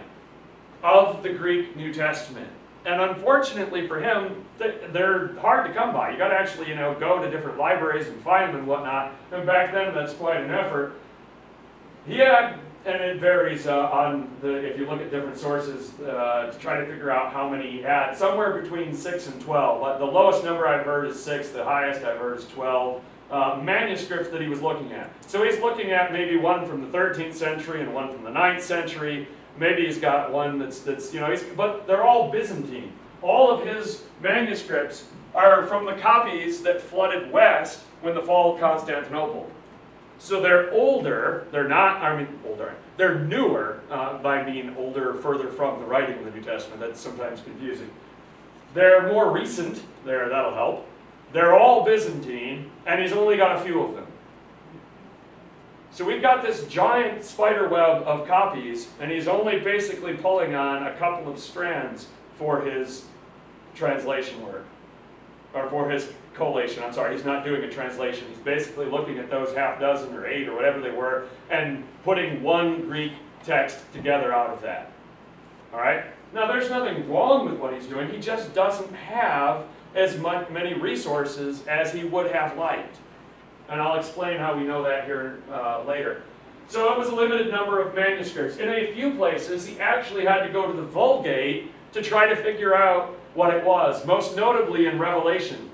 of the Greek New Testament. And unfortunately for him, they're hard to come by. You got to actually, you know, go to different libraries and find them and whatnot. And back then, that's quite an effort. Yeah, and it varies uh, on the, if you look at different sources uh, to try to figure out how many he had. Somewhere between six and twelve. The lowest number I've heard is six. The highest I've heard is twelve uh, manuscripts that he was looking at. So he's looking at maybe one from the thirteenth century and one from the ninth century. Maybe he's got one that's, that's you know, he's, but they're all Byzantine. All of his manuscripts are from the copies that flooded west when the fall of Constantinople. So they're older, they're not, I mean, older, they're newer, uh, by being older, further from the writing of the New Testament. That's sometimes confusing. They're more recent, there, that'll help. They're all Byzantine, and he's only got a few of them. So we've got this giant spider web of copies, and he's only basically pulling on a couple of strands for his translation work, or for his collation. I'm sorry, he's not doing a translation. He's basically looking at those half dozen or eight or whatever they were and putting one Greek text together out of that. All right? Now, there's nothing wrong with what he's doing. He just doesn't have as many resources as he would have liked. And I'll explain how we know that here uh, later. So it was a limited number of manuscripts. In a few places, he actually had to go to the Vulgate to try to figure out what it was, most notably in Revelation.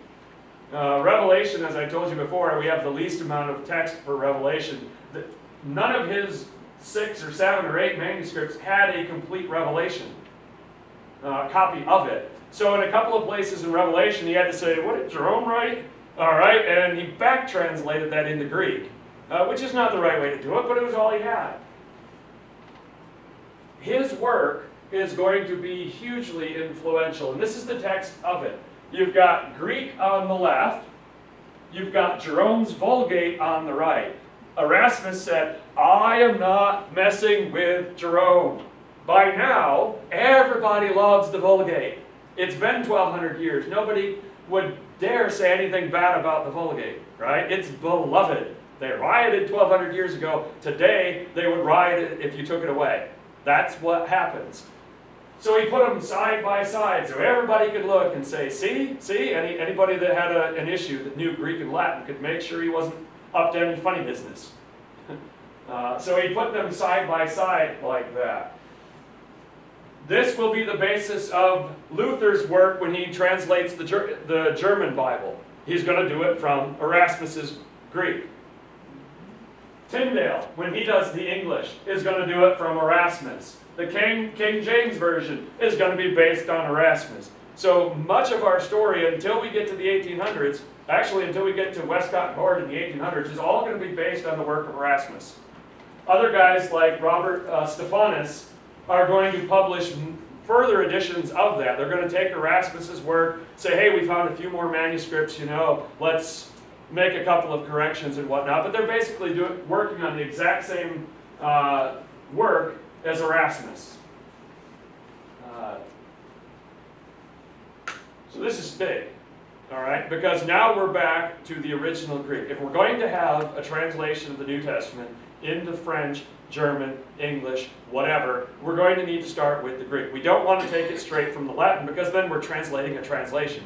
Uh, Revelation, as I told you before, we have the least amount of text for Revelation. None of his six or seven or eight manuscripts had a complete Revelation uh, copy of it. So in a couple of places in Revelation, he had to say, what did Jerome write? All right, and he back-translated that into Greek, uh, which is not the right way to do it, but it was all he had. His work is going to be hugely influential, and this is the text of it. You've got Greek on the left, you've got Jerome's Vulgate on the right. Erasmus said, I am not messing with Jerome. By now, everybody loves the Vulgate. It's been twelve hundred years. Nobody would dare say anything bad about the Vulgate, right? It's beloved. They rioted twelve hundred years ago. Today, they would riot if you took it away. That's what happens. So he put them side by side so everybody could look and say, see, see? Any, anybody that had a, an issue that knew Greek and Latin could make sure he wasn't up to any funny business. uh, so he put them side by side like that. This will be the basis of Luther's work when he translates the, Ger the German Bible. He's going to do it from Erasmus's Greek. Tyndale, when he does the English, is going to do it from Erasmus. The King, King James Version is going to be based on Erasmus. So much of our story, until we get to the eighteen hundreds, actually until we get to Westcott and Horde in the eighteen hundreds, is all going to be based on the work of Erasmus. Other guys like Robert uh, Stephanus are going to publish further editions of that. They're going to take Erasmus's work, say, hey, we found a few more manuscripts, you know, let's make a couple of corrections and whatnot. But they're basically doing, working on the exact same uh, work as Erasmus. Uh, so this is big, all right, because now we're back to the original Greek. If we're going to have a translation of the New Testament into French, German, English, whatever, we're going to need to start with the Greek. We don't want to take it straight from the Latin because then we're translating a translation.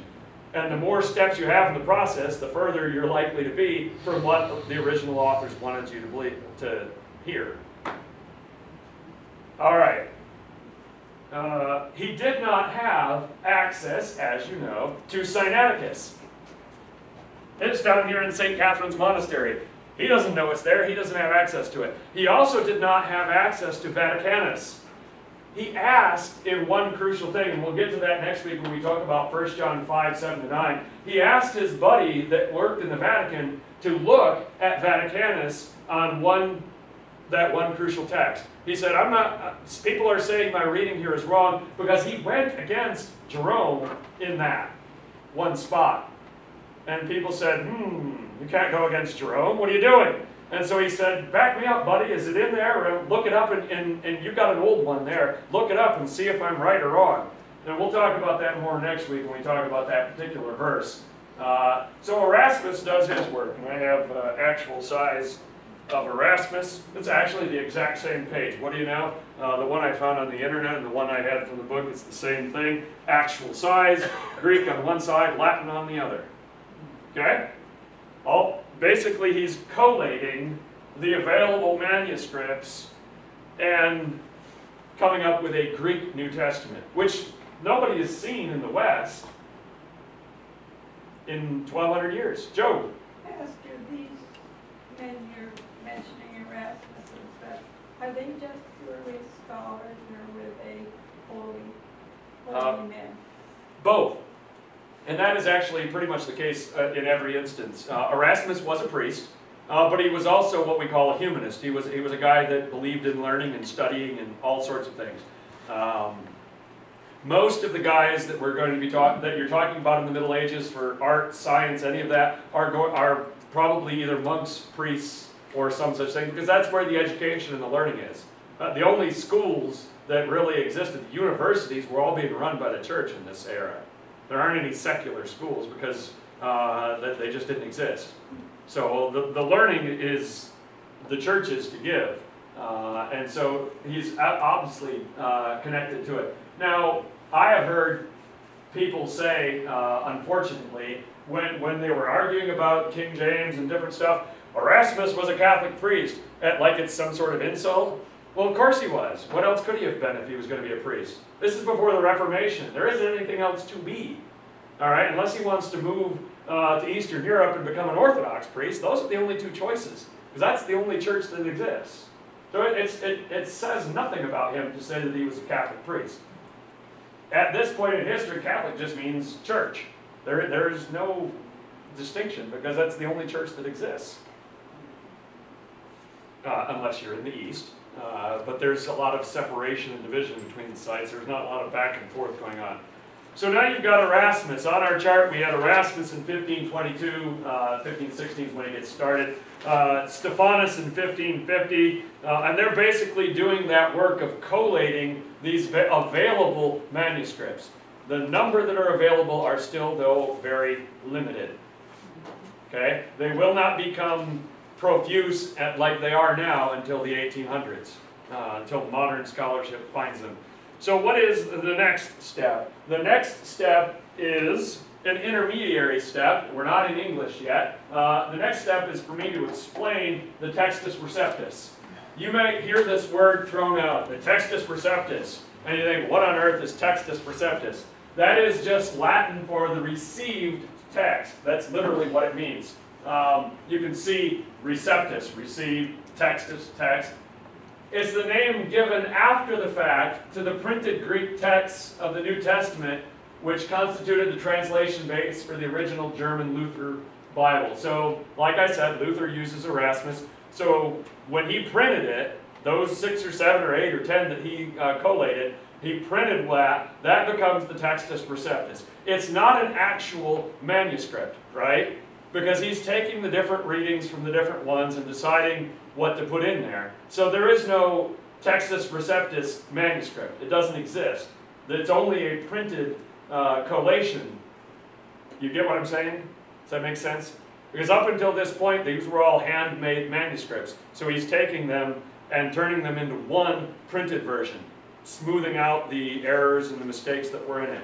And the more steps you have in the process, the further you're likely to be from what the original authors wanted you to believe, to hear. All right. uh, he did not have access, as you know, to Sinaiticus. It's down here in Saint Catherine's Monastery. He doesn't know it's there. He doesn't have access to it. He also did not have access to Vaticanus. He asked in one crucial thing, and we'll get to that next week when we talk about First John five, seven to nine. He asked his buddy that worked in the Vatican to look at Vaticanus on one, that one crucial text. He said, I'm not, people are saying my reading here is wrong, because he went against Jerome in that one spot. And people said, hmm, you can't go against Jerome. What are you doing? And so he said, back me up, buddy. Is it in there? Look it up, and, and, and you've got an old one there. Look it up and see if I'm right or wrong. And we'll talk about that more next week when we talk about that particular verse. Uh, so Erasmus does his work. And I have uh, actual size of Erasmus. It's actually the exact same page. What do you know? Uh, the one I found on the internet and the one I had from the book, it's the same thing. Actual size, Greek on one side, Latin on the other. Okay? All, basically, he's collating the available manuscripts and coming up with a Greek New Testament, which nobody has seen in the West in twelve hundred years. Joe? Pastor, these men you're mentioning, Erasmus and stuff, are they just purely scholars, or were they holy, holy uh, men? Both. And that is actually pretty much the case uh, in every instance. Uh, Erasmus was a priest, uh, but he was also what we call a humanist. He was, he was a guy that believed in learning and studying and all sorts of things. Um, most of the guys that we're going to be talk that you're talking about in the Middle Ages for art, science, any of that, are, go are probably either monks, priests, or some such thing, because that's where the education and the learning is. Uh, the only schools that really existed, the universities, were all being run by the church in this era. There aren't any secular schools because uh, they just didn't exist. So the, the learning is the churches to give. Uh, and so he's obviously uh, connected to it. Now, I have heard people say, uh, unfortunately, when, when they were arguing about King James and different stuff, Erasmus was a Catholic priest, at, like it's some sort of insult. Well, of course he was. What else could he have been if he was going to be a priest? This is before the Reformation. There isn't anything else to be. All right? Unless he wants to move uh, to Eastern Europe and become an Orthodox priest, those are the only two choices, because that's the only church that exists. So it, it's, it, it says nothing about him to say that he was a Catholic priest. At this point in history, Catholic just means church. There, there is no distinction, because that's the only church that exists, uh, unless you're in the East. Uh, but there's a lot of separation and division between the sites. There's not a lot of back and forth going on. So now you've got Erasmus. On our chart, we had Erasmus in fifteen twenty-two, uh, fifteen sixteen is when he gets started, uh, Stephanus in fifteen fifty, uh, and they're basically doing that work of collating these available manuscripts. The number that are available are still, though, very limited. Okay? They will not become profuse at, like they are now until the eighteen hundreds, uh, until modern scholarship finds them. So what is the next step? The next step is an intermediary step. We're not in English yet. Uh, the next step is for me to explain the Textus Receptus. You may hear this word thrown out, the Textus Receptus, and you think, what on earth is Textus Receptus? That is just Latin for the received text. That's literally what it means. Um, you can see receptus, receive, textus, text. It's the name given after the fact to the printed Greek texts of the New Testament, which constituted the translation base for the original German Luther Bible. So, like I said, Luther uses Erasmus. So, when he printed it, those six or seven or eight or ten that he uh, collated, he printed that, that becomes the Textus Receptus. It's not an actual manuscript, right? Because he's taking the different readings from the different ones and deciding what to put in there. So there is no Textus Receptus manuscript. It doesn't exist. It's only a printed uh, collation. You get what I'm saying? Does that make sense? Because up until this point, these were all handmade manuscripts. So he's taking them and turning them into one printed version, smoothing out the errors and the mistakes that were in it.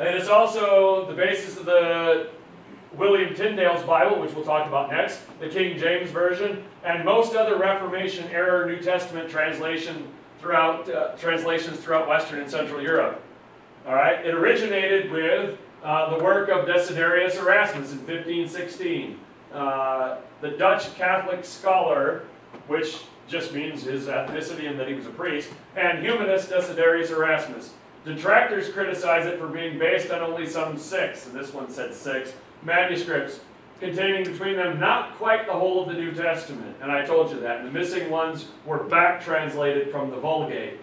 And it's also the basis of the William Tyndale's Bible, which we'll talk about next, the King James Version, and most other Reformation-era New Testament translation throughout uh, translations throughout Western and Central Europe. All right, it originated with uh, the work of Desiderius Erasmus in fifteen sixteen, uh, the Dutch Catholic scholar, which just means his ethnicity and that he was a priest, and humanist Desiderius Erasmus. Detractors criticize it for being based on only some six, and this one said six, manuscripts containing between them not quite the whole of the New Testament, and I told you that. And the missing ones were back translated from the Vulgate,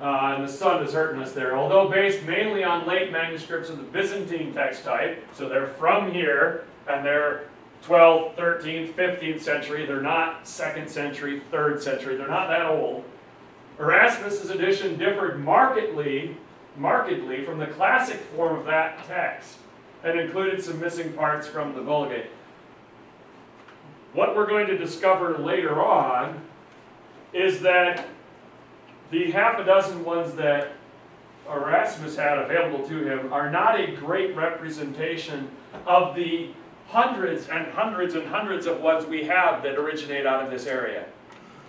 uh, and the sun is hurting us there. Although based mainly on late manuscripts of the Byzantine text type, so they're from here, and they're twelfth, thirteenth, fifteenth century, they're not second century, third century, they're not that old. Erasmus's edition differed markedly, markedly from the classic form of that text, and included some missing parts from the Vulgate. What we're going to discover later on is that the half a dozen ones that Erasmus had available to him are not a great representation of the hundreds and hundreds and hundreds of ones we have that originate out of this area.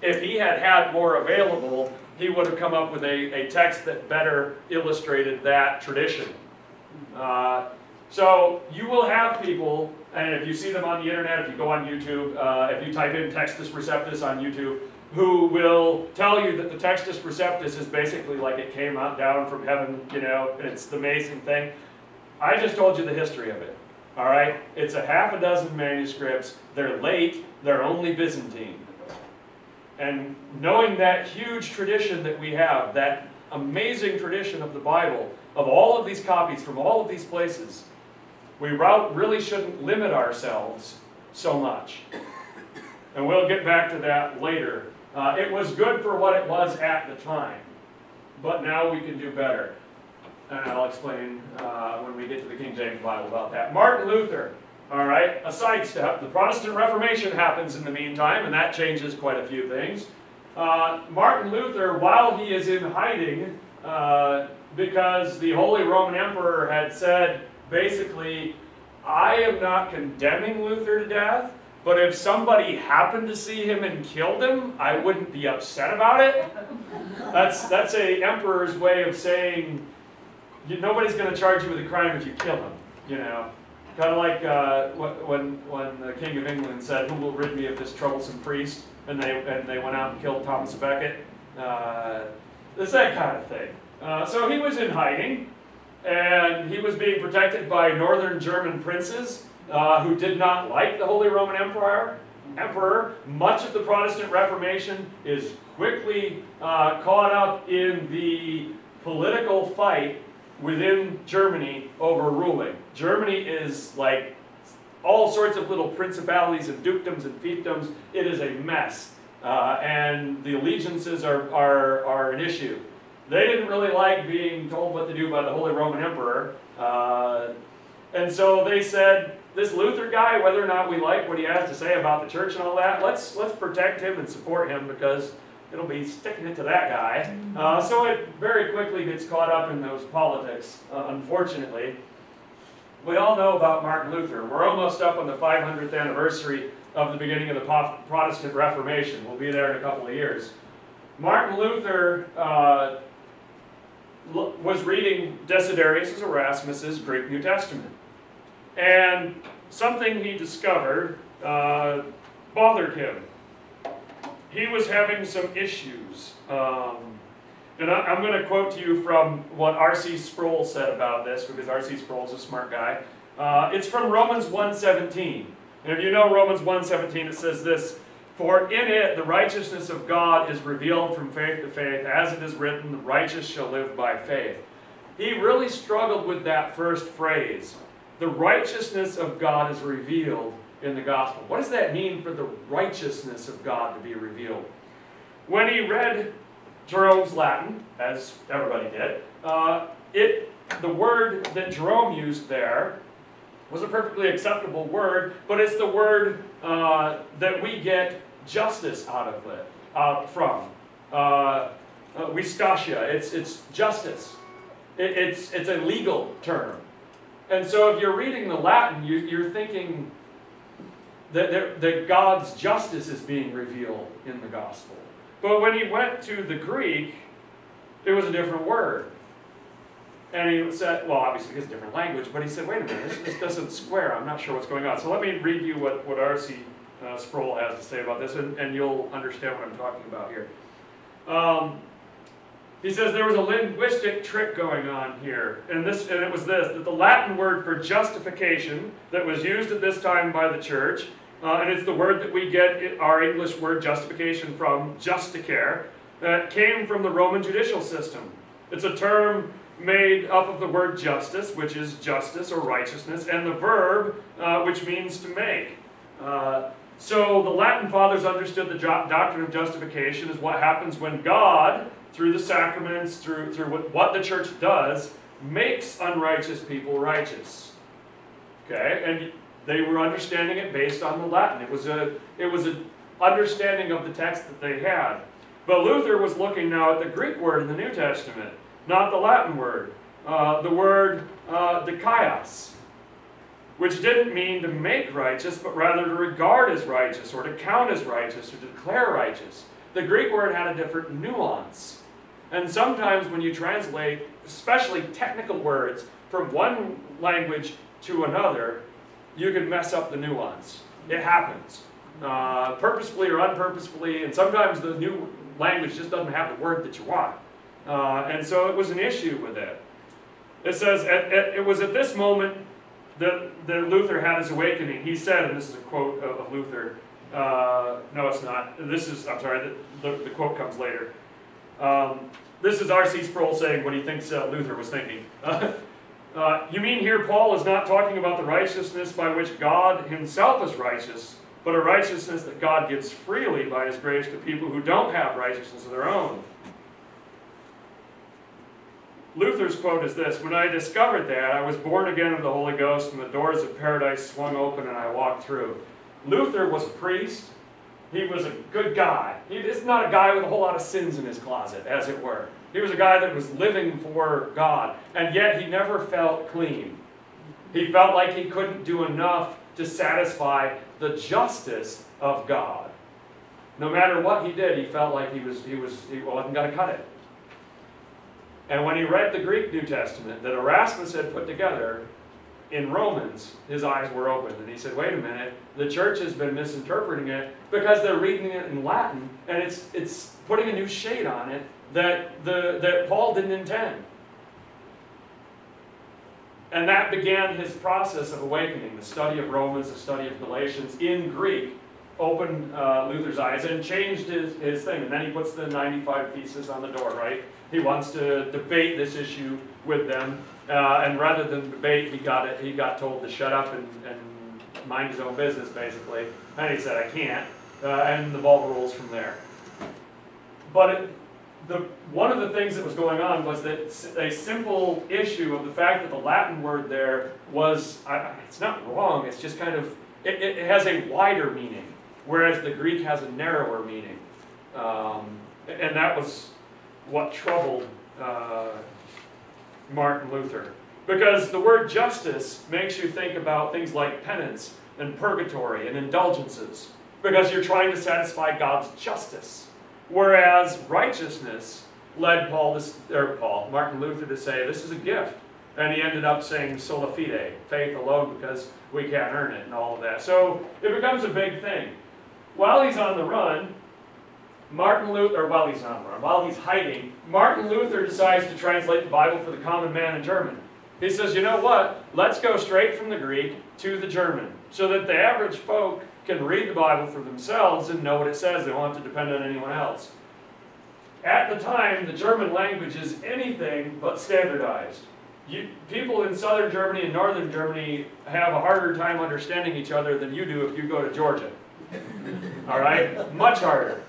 If he had had more available, he would have come up with a, a text that better illustrated that tradition. Uh, So you will have people, and if you see them on the internet, if you go on YouTube, uh, if you type in Textus Receptus on YouTube, who will tell you that the Textus Receptus is basically like it came out down from heaven, you know, and it's the amazing thing. I just told you the history of it, all right? It's a half a dozen manuscripts. They're late. They're only Byzantine. And knowing that huge tradition that we have, that amazing tradition of the Bible, of all of these copies from all of these places, we really shouldn't limit ourselves so much. And we'll get back to that later. Uh, it was good for what it was at the time, but now we can do better. And I'll explain uh, when we get to the King James Bible about that. Martin Luther, all right, a sidestep. The Protestant Reformation happens in the meantime, and that changes quite a few things. Uh, Martin Luther, while he is in hiding, uh, because the Holy Roman Emperor had said, basically, I am not condemning Luther to death, but if somebody happened to see him and killed him, I wouldn't be upset about it. That's, that's an emperor's way of saying, you, nobody's going to charge you with a crime if you kill him, you know. Kind of like uh, when, when the King of England said, who will rid me of this troublesome priest? And they, and they went out and killed Thomas a Becket. Uh, it's that kind of thing. Uh, so he was in hiding, and he was being protected by northern German princes uh, who did not like the Holy Roman Emperor. Emperor. Much of the Protestant Reformation is quickly uh, caught up in the political fight within Germany over ruling. Germany is like all sorts of little principalities and dukedoms and fiefdoms. It is a mess, uh, and the allegiances are, are, are an issue. They didn't really like being told what to do by the Holy Roman Emperor. Uh, and so they said, this Luther guy, whether or not we like what he has to say about the church and all that, let's, let's protect him and support him because it'll be sticking it to that guy. Uh, so it very quickly gets caught up in those politics, uh, unfortunately. We all know about Martin Luther. We're almost up on the five hundredth anniversary of the beginning of the Protestant Reformation. We'll be there in a couple of years. Martin Luther uh, was reading Desiderius Erasmus's Greek New Testament, and something he discovered uh, bothered him. He was having some issues, um, and I, I'm going to quote to you from what R C Sproul said about this, because R C Sproul's a smart guy. Uh, it's from Romans one seventeen, and if you know Romans one seventeen, it says this: for in it the righteousness of God is revealed from faith to faith, as it is written, the righteous shall live by faith. He really struggled with that first phrase. The righteousness of God is revealed in the gospel. What does that mean for the righteousness of God to be revealed? When he read Jerome's Latin, as everybody did, uh, it, the word that Jerome used there was a perfectly acceptable word, but it's the word uh, that we get justice out of it, uh, from. Uh, uh, Wistatia, it's, it's justice. It, it's, it's a legal term. And so if you're reading the Latin, you, you're thinking that, that, that God's justice is being revealed in the gospel. But when he went to the Greek, it was a different word. And he said, well, obviously it's a different language, but he said, wait a minute, this, this doesn't square. I'm not sure what's going on. So let me read you what, what R C Uh, Sproul has to say about this, and, and you'll understand what I'm talking about here. Um, he says there was a linguistic trick going on here, and this, and it was this, that the Latin word for justification that was used at this time by the church, uh, and it's the word that we get it, our English word justification from, justicare, that came from the Roman judicial system. It's a term made up of the word justice, which is justice or righteousness, and the verb, uh, which means to make. Uh, So the Latin fathers understood the doctrine of justification is what happens when God, through the sacraments, through, through what, what the church does, makes unrighteous people righteous. Okay, and they were understanding it based on the Latin. It was a, it was an understanding of the text that they had. But Luther was looking now at the Greek word in the New Testament, not the Latin word. Uh, the word uh, dikaios, which didn't mean to make righteous, but rather to regard as righteous, or to count as righteous, or to declare righteous. The Greek word had a different nuance. And sometimes when you translate, especially technical words, from one language to another, you can mess up the nuance. It happens. Uh, purposefully or unpurposefully, and sometimes the new language just doesn't have the word that you want. Uh, and so it was an issue with it. It says, at, at, it was at this moment That, that Luther had his awakening. He said, and this is a quote of, of Luther, uh, no it's not, this is, I'm sorry, the, the, the quote comes later. Um, this is R C Sproul saying what he thinks uh, Luther was thinking. Uh, uh, you mean here Paul is not talking about the righteousness by which God himself is righteous, but a righteousness that God gives freely by his grace to people who don't have righteousness of their own. Luther's quote is this: when I discovered that, I was born again of the Holy Ghost, and the doors of paradise swung open and I walked through. Luther was a priest. He was a good guy. He is not a guy with a whole lot of sins in his closet, as it were. He was a guy that was living for God, and yet he never felt clean. He felt like he couldn't do enough to satisfy the justice of God. No matter what he did, he felt like he was, he was, he wasn't going to cut it. And when he read the Greek New Testament that Erasmus had put together in Romans, his eyes were opened. And he said, wait a minute, the church has been misinterpreting it because they're reading it in Latin, and it's, it's putting a new shade on it that, the, that Paul didn't intend. And that began his process of awakening. The study of Romans, the study of Galatians in Greek opened uh, Luther's eyes and changed his, his thing. And then he puts the ninety-five Theses on the door, right? He wants to debate this issue with them, uh, and rather than debate, he got it, he got told to shut up and, and mind his own business, basically. And he said, I can't, uh, and the ball rolls from there. But it, the, one of the things that was going on was that a simple issue of the fact that the Latin word there was, I, it's not wrong, it's just kind of, it, it has a wider meaning, whereas the Greek has a narrower meaning. Um, and that was what troubled uh, Martin Luther. Because the word justice makes you think about things like penance and purgatory and indulgences, because you're trying to satisfy God's justice. Whereas righteousness led Paul, to, or Paul, Martin Luther to say, this is a gift. And he ended up saying sola fide, faith alone, because we can't earn it and all of that. So it becomes a big thing. While he's on the run, Martin Luther, or while he's on the run, while he's hiding, Martin Luther decides to translate the Bible for the common man in German. He says, you know what? Let's go straight from the Greek to the German, so that the average folk can read the Bible for themselves and know what it says. They won't have to depend on anyone else. At the time, the German language is anything but standardized. You, people in southern Germany and northern Germany have a harder time understanding each other than you do if you go to Georgia. All right? Much harder.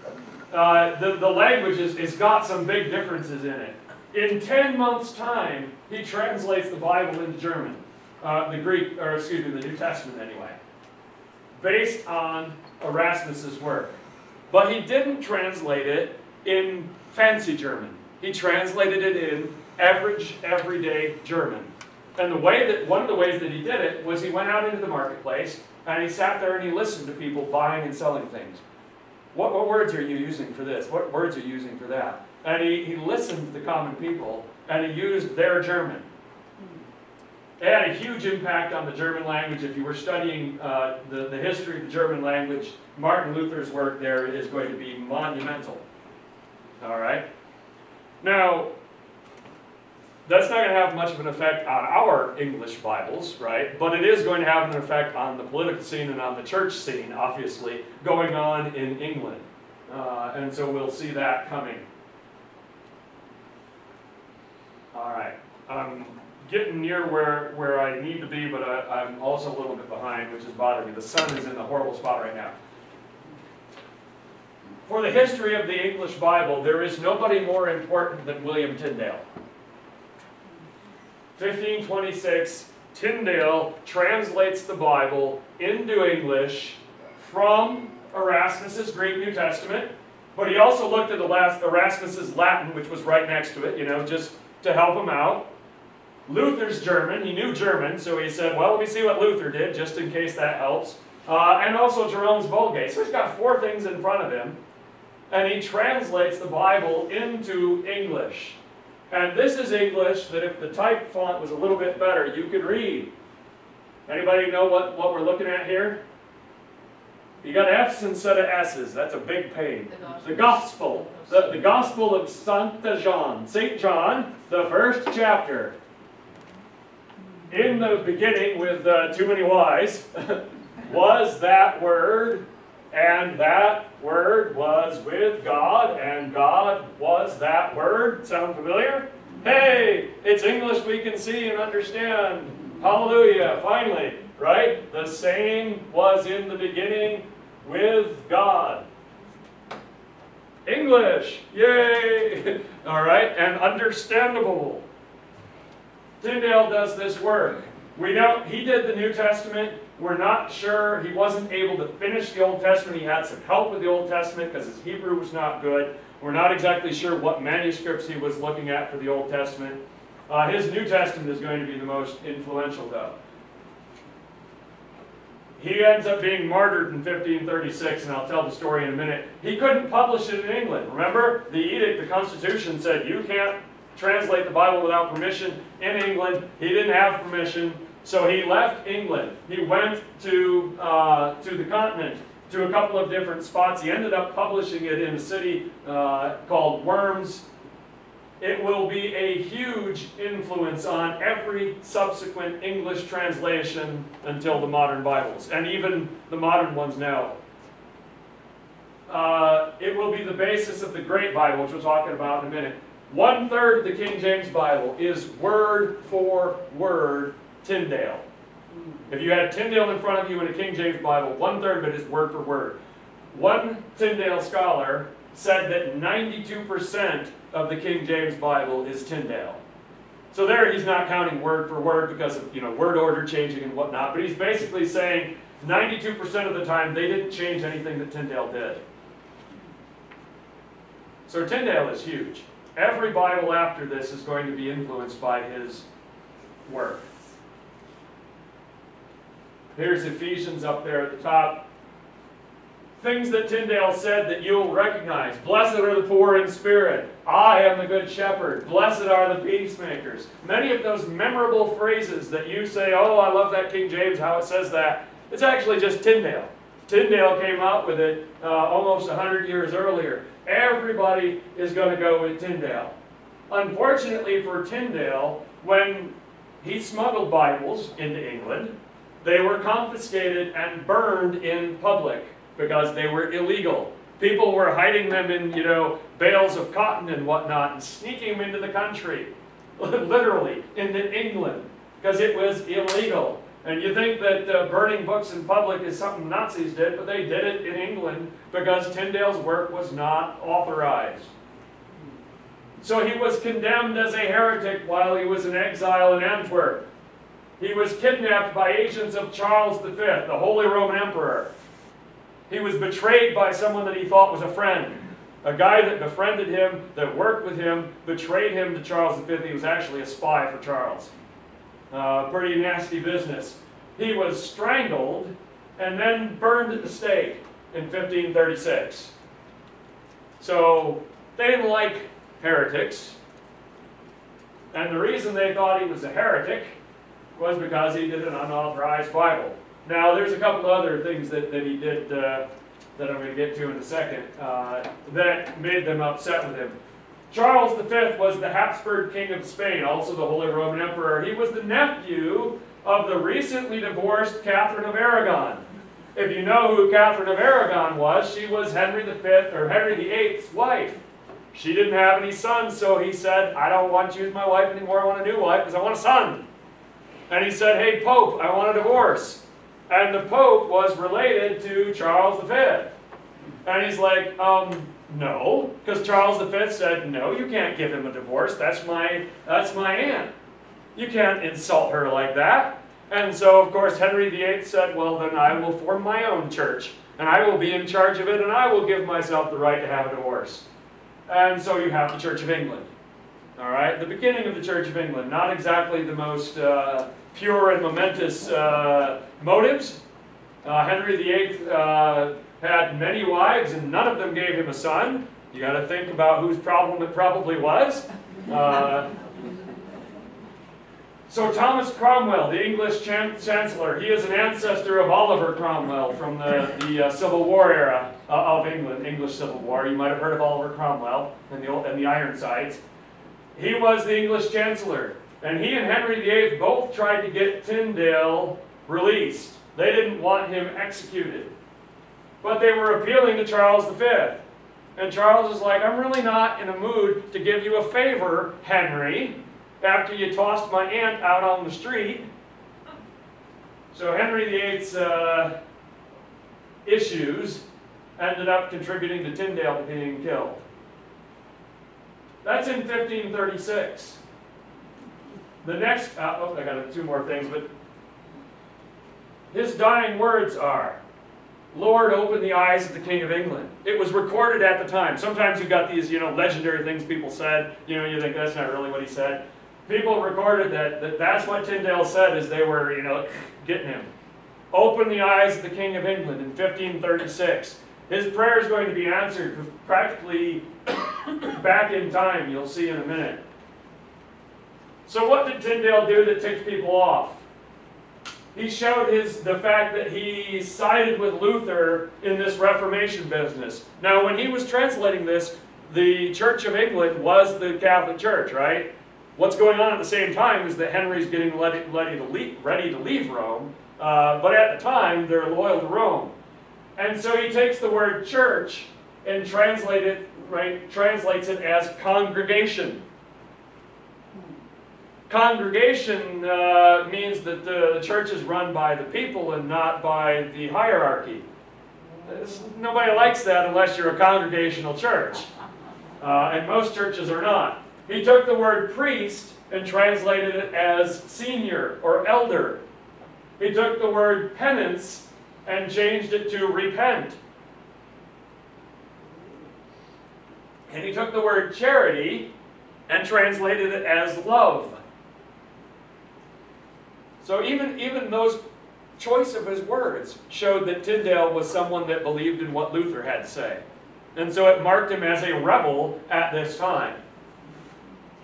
Uh, the, the language is, it's got some big differences in it. In ten months' time, he translates the Bible into German, uh, the Greek, or excuse me, the New Testament anyway, based on Erasmus's work. But he didn't translate it in fancy German. He translated it in average, everyday German. And the way that, one of the ways that he did it was he went out into the marketplace and he sat there and he listened to people buying and selling things. What, what words are you using for this? What words are you using for that? And he, he listened to the common people, and he used their German. It had a huge impact on the German language. If you were studying uh, the, the history of the German language, Martin Luther's work there is going to be monumental. All right? Now, that's not going to have much of an effect on our English Bibles, right? But it is going to have an effect on the political scene and on the church scene, obviously, going on in England. Uh, and so we'll see that coming. All right. Um, Getting near where, where I need to be, but I, I'm also a little bit behind, which is bothering me. The sun is in a horrible spot right now. For the history of the English Bible, there is nobody more important than William Tyndale. fifteen twenty-six, Tyndale translates the Bible into English from Erasmus's Greek New Testament, but he also looked at the last, Erasmus's Latin, which was right next to it, you know, just to help him out. Luther's German, he knew German, so he said, well, let me see what Luther did, just in case that helps. Uh, and also Jerome's Vulgate. So he's got four things in front of him, and he translates the Bible into English. And this is English that if the type font was a little bit better, you could read. Anybody know what, what we're looking at here? You got F's instead of S's. That's a big pain. The Gospel. The, the Gospel of Saint John. Saint John, the first chapter. In the beginning, with uh, too many Y's, was that Word, and that Word was with God, and God was that Word. Sound familiar? Hey, it's English we can see and understand. Hallelujah, finally, right? The same was in the beginning with God. English, yay! All right, and understandable. Tyndale does this work. We don't, he did the New Testament. We're not sure. He wasn't able to finish the Old Testament. He had some help with the Old Testament because his Hebrew was not good. We're not exactly sure what manuscripts he was looking at for the Old Testament. Uh, his New Testament is going to be the most influential, though. He ends up being martyred in fifteen thirty-six, and I'll tell the story in a minute. He couldn't publish it in England. Remember, the edict, the Constitution said you can't translate the Bible without permission in England. He didn't have permission, so he left England. He went to, uh, to the continent, to a couple of different spots. He ended up publishing it in a city uh, called Worms. It will be a huge influence on every subsequent English translation until the modern Bibles, and even the modern ones now. Uh, it will be the basis of the Great Bible, which we're talking about in a minute. One-third of the King James Bible is word for word Tyndale. If you had Tyndale in front of you in a King James Bible, one-third of it is word for word. One Tyndale scholar said that ninety-two percent of the King James Bible is Tyndale. So there he's not counting word for word because of, you know, word order changing and whatnot, but he's basically saying ninety-two percent of the time they didn't change anything that Tyndale did. So Tyndale is huge. Every Bible after this is going to be influenced by his work. Here's Ephesians up there at the top. Things that Tyndale said that you'll recognize. Blessed are the poor in spirit. I am the good shepherd. Blessed are the peacemakers. Many of those memorable phrases that you say, oh, I love that King James, how it says that. It's actually just Tyndale. Tyndale came out with it uh, almost one hundred years earlier. Everybody is going to go with Tyndale. Unfortunately for Tyndale, when he smuggled Bibles into England, they were confiscated and burned in public because they were illegal. People were hiding them in, you know, bales of cotton and whatnot and sneaking them into the country, literally, into England, because it was illegal. And you think that uh, burning books in public is something Nazis did, but they did it in England because Tyndale's work was not authorized. So he was condemned as a heretic while he was in exile in Antwerp. He was kidnapped by agents of Charles the Fifth, the Holy Roman Emperor. He was betrayed by someone that he thought was a friend. A guy that befriended him, that worked with him, betrayed him to Charles the Fifth. He was actually a spy for Charles. Uh, pretty nasty business. He was strangled and then burned at the stake in fifteen thirty-six. So they didn't like heretics. And the reason they thought he was a heretic was because he did an unauthorized Bible. Now, there's a couple other things that, that he did uh, that I'm going to get to in a second uh, that made them upset with him. Charles the Fifth was the Habsburg King of Spain, also the Holy Roman Emperor. He was the nephew of the recently divorced Catherine of Aragon. If you know who Catherine of Aragon was, she was Henry the Fifth or Henry the Eighth's wife. She didn't have any sons, so he said, I don't want you as my wife anymore, I want a new wife, because I want a son. And he said, hey, Pope, I want a divorce. And the Pope was related to Charles the Fifth. And he's like, um, no, because Charles the Fifth said, no, you can't give him a divorce. That's my, that's my aunt. You can't insult her like that. And so, of course, Henry the Eighth said, well, then I will form my own church, and I will be in charge of it, and I will give myself the right to have a divorce. And so you have the Church of England. All right, the beginning of the Church of England, not exactly the most uh, pure and momentous uh, motives. Uh, Henry the Eighth uh, had many wives, and none of them gave him a son. You got to think about whose problem it probably was. Uh, so Thomas Cromwell, the English chan Chancellor, he is an ancestor of Oliver Cromwell from the, the uh, Civil War era uh, of England, English Civil War. You might have heard of Oliver Cromwell and the, old, and the Ironsides. He was the English Chancellor, and he and Henry the Eighth both tried to get Tyndale released. They didn't want him executed. But they were appealing to Charles the Fifth. And Charles is like, I'm really not in a mood to give you a favor, Henry, after you tossed my aunt out on the street. So Henry the Eighth's uh, issues ended up contributing to Tyndale being killed. That's in fifteen thirty-six. The next, uh, oh, I got two more things, but his dying words are, Lord, open the eyes of the King of England. It was recorded at the time. Sometimes you've got these, you know, legendary things people said. You know, you think that's not really what he said. People recorded that, that that's what Tyndale said as they were, you know, getting him. Open the eyes of the King of England in fifteen thirty-six. His prayer is going to be answered practically back in time. You'll see in a minute. So what did Tyndale do that ticked people off? He showed his, the fact that he sided with Luther in this Reformation business. Now, when he was translating this, the Church of England was the Catholic Church, right? What's going on at the same time is that Henry's getting ready, ready, to, leave, ready to leave Rome, uh, but at the time, they're loyal to Rome. And so he takes the word church and translate it, right, translates it as congregation. Congregation uh, means that the church is run by the people and not by the hierarchy. It's, nobody likes that unless you're a congregational church. Uh, and most churches are not. He took the word priest and translated it as senior or elder. He took the word penance and changed it to repent. And he took the word charity and translated it as love. So even, even those choice of his words showed that Tyndale was someone that believed in what Luther had to say. And so it marked him as a rebel at this time.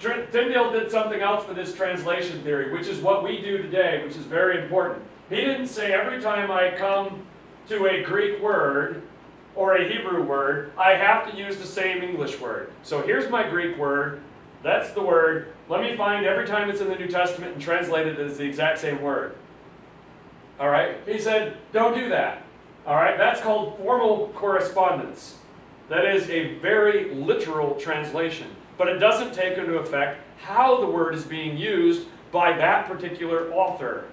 Tyndale did something else with his translation theory, which is what we do today, which is very important. He didn't say every time I come to a Greek word or a Hebrew word, I have to use the same English word. So here's my Greek word. That's the word. Let me find every time it's in the New Testament and translate it as the exact same word. All right? He said, don't do that. All right? That's called formal correspondence. That is a very literal translation. But it doesn't take into effect how the word is being used by that particular author.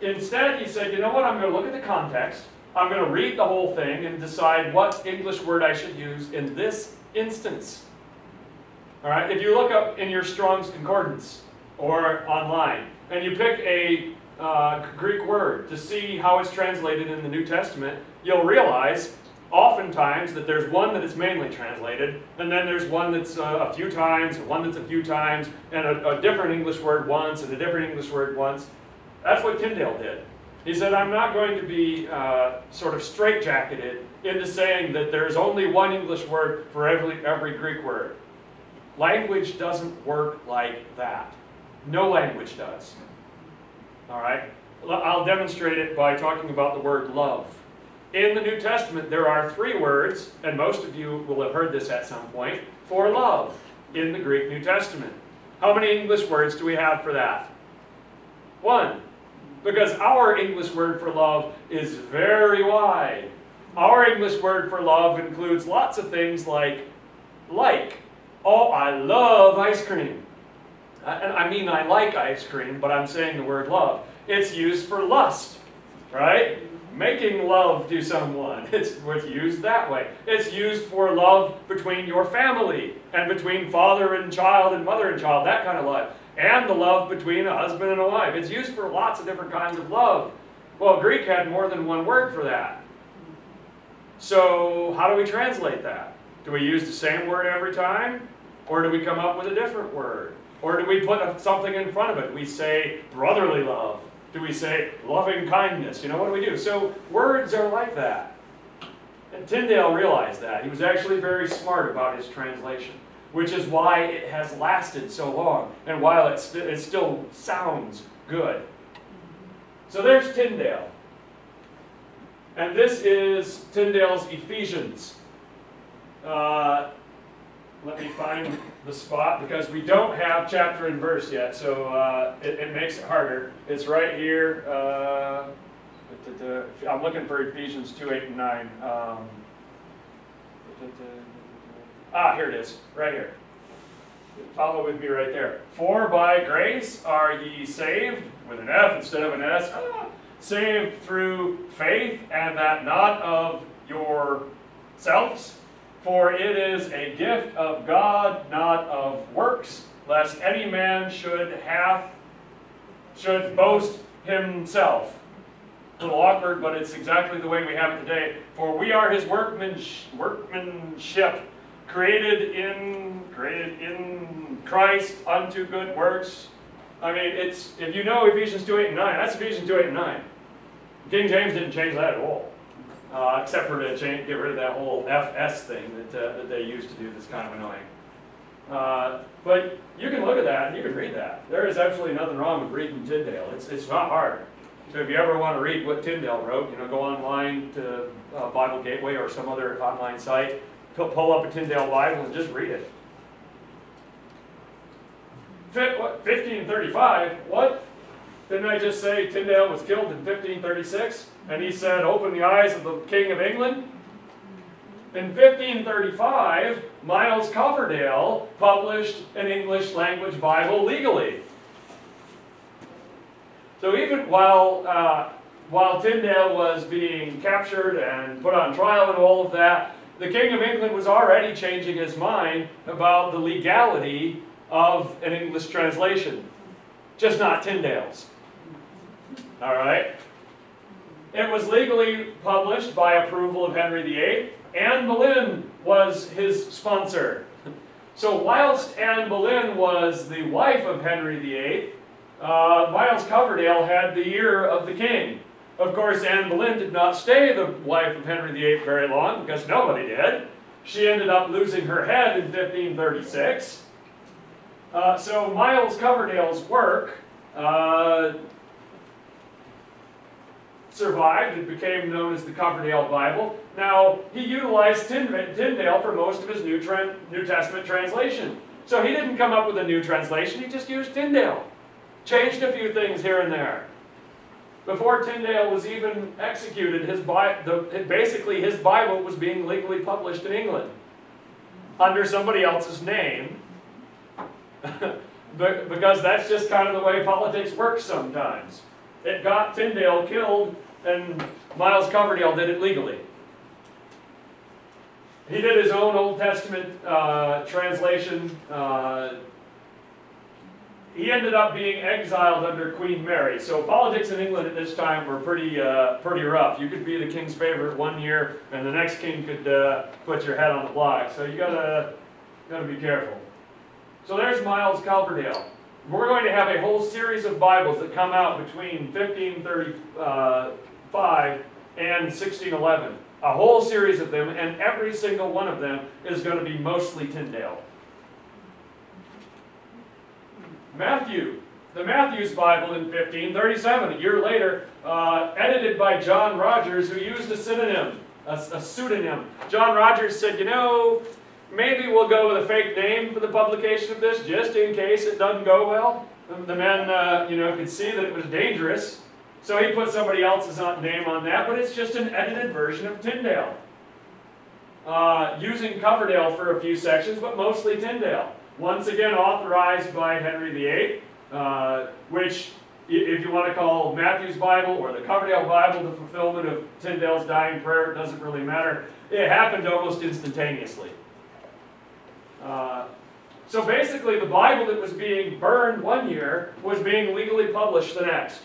Instead, he said, you know what? I'm going to look at the context. I'm going to read the whole thing and decide what English word I should use in this instance. All right, if you look up in your Strong's Concordance or online and you pick a uh, Greek word to see how it's translated in the New Testament, you'll realize oftentimes that there's one that is mainly translated and then there's one that's uh, a few times, one that's a few times, and a, a different English word once and a different English word once. That's what Tyndale did. He said, I'm not going to be uh, sort of straitjacketed into saying that there's only one English word for every, every Greek word. Language doesn't work like that. No language does. All right? I'll demonstrate it by talking about the word love. In the New Testament, there are three words, and most of you will have heard this at some point, for love in the Greek New Testament. How many English words do we have for that? One. Because our English word for love is very wide. Our English word for love includes lots of things like like. Oh, I love ice cream. And I mean, I like ice cream, but I'm saying the word love. It's used for lust, right? Making love to someone. It's, it's used that way. It's used for love between your family and between father and child and mother and child, that kind of love. And the love between a husband and a wife. It's used for lots of different kinds of love. Well, Greek had more than one word for that. So how do we translate that? Do we use the same word every time? Or do we come up with a different word? Or do we put something in front of it? We say brotherly love. Do we say loving kindness? You know, what do we do? So words are like that. And Tyndale realized that. He was actually very smart about his translation, which is why it has lasted so long and while it, st it still sounds good. So there's Tyndale. And this is Tyndale's Ephesians. Uh, let me find the spot because we don't have chapter and verse yet, so uh, it, it makes it harder. It's right here. Uh, I'm looking for Ephesians two, eight, and nine. Um, ah, here it is, right here. Follow with me right there. For by grace are ye saved, with an F instead of an S, ah, saved through faith, and that not of yourselves. For it is a gift of God, not of works, lest any man should hath, should boast himself. It's a little awkward, but it's exactly the way we have it today. For we are his workmanship, created in, created in Christ unto good works. I mean, it's, if you know Ephesians two, eight, and nine, that's Ephesians two, eight, and nine. King James didn't change that at all. Uh, except for to change, get rid of that whole F S thing that, uh, that they used to do that's kind of annoying. Uh, but you can look at that and you can read that. There is absolutely nothing wrong with reading Tyndale. It's, it's not hard. So if you ever want to read what Tyndale wrote, you know, go online to uh, Bible Gateway or some other online site, pull up a Tyndale Bible and just read it. fifteen thirty-five, what? Didn't I just say Tyndale was killed in fifteen thirty-six? And he said, open the eyes of the King of England. In fifteen thirty-five, Miles Coverdale published an English language Bible legally. So even while, uh, while Tyndale was being captured and put on trial and all of that, the King of England was already changing his mind about the legality of an English translation. Just not Tyndale's. All right? It was legally published by approval of Henry the eighth. Anne Boleyn was his sponsor. So whilst Anne Boleyn was the wife of Henry the eighth, uh, Miles Coverdale had the ear of the king. Of course, Anne Boleyn did not stay the wife of Henry the eighth very long, because nobody did. She ended up losing her head in fifteen thirty-six. Uh, so Miles Coverdale's work uh, survived and became known as the Coverdale Bible. Now, he utilized Tyndale for most of his New, Tran New Testament translation. So he didn't come up with a new translation, he just used Tyndale. Changed a few things here and there. Before Tyndale was even executed, his Bi the, basically his Bible was being legally published in England under somebody else's name. Because that's just kind of the way politics works sometimes. It got Tyndale killed, and Miles Coverdale did it legally. He did his own Old Testament uh, translation. Uh, he ended up being exiled under Queen Mary. So politics in England at this time were pretty, uh, pretty rough. You could be the king's favorite one year, and the next king could uh, put your head on the block. So you gotta, gotta be careful. So there's Miles Coverdale. We're going to have a whole series of Bibles that come out between fifteen thirty-five and sixteen eleven. a whole series of them, and every single one of them is going to be mostly Tyndale. Matthew, the Matthew's Bible in fifteen thirty-seven, a year later, uh, edited by John Rogers, who used a synonym, a, a pseudonym. John Rogers said, you know, maybe we'll go with a fake name for the publication of this, just in case it doesn't go well. The men, uh, you know, could see that it was dangerous, so he put somebody else's name on that, but it's just an edited version of Tyndale. Uh, using Coverdale for a few sections, but mostly Tyndale. Once again authorized by Henry the eighth, uh, which, if you want to call Matthew's Bible or the Coverdale Bible the fulfillment of Tyndale's dying prayer, it doesn't really matter. It happened almost instantaneously. Uh, so basically the Bible that was being burned one year was being legally published the next.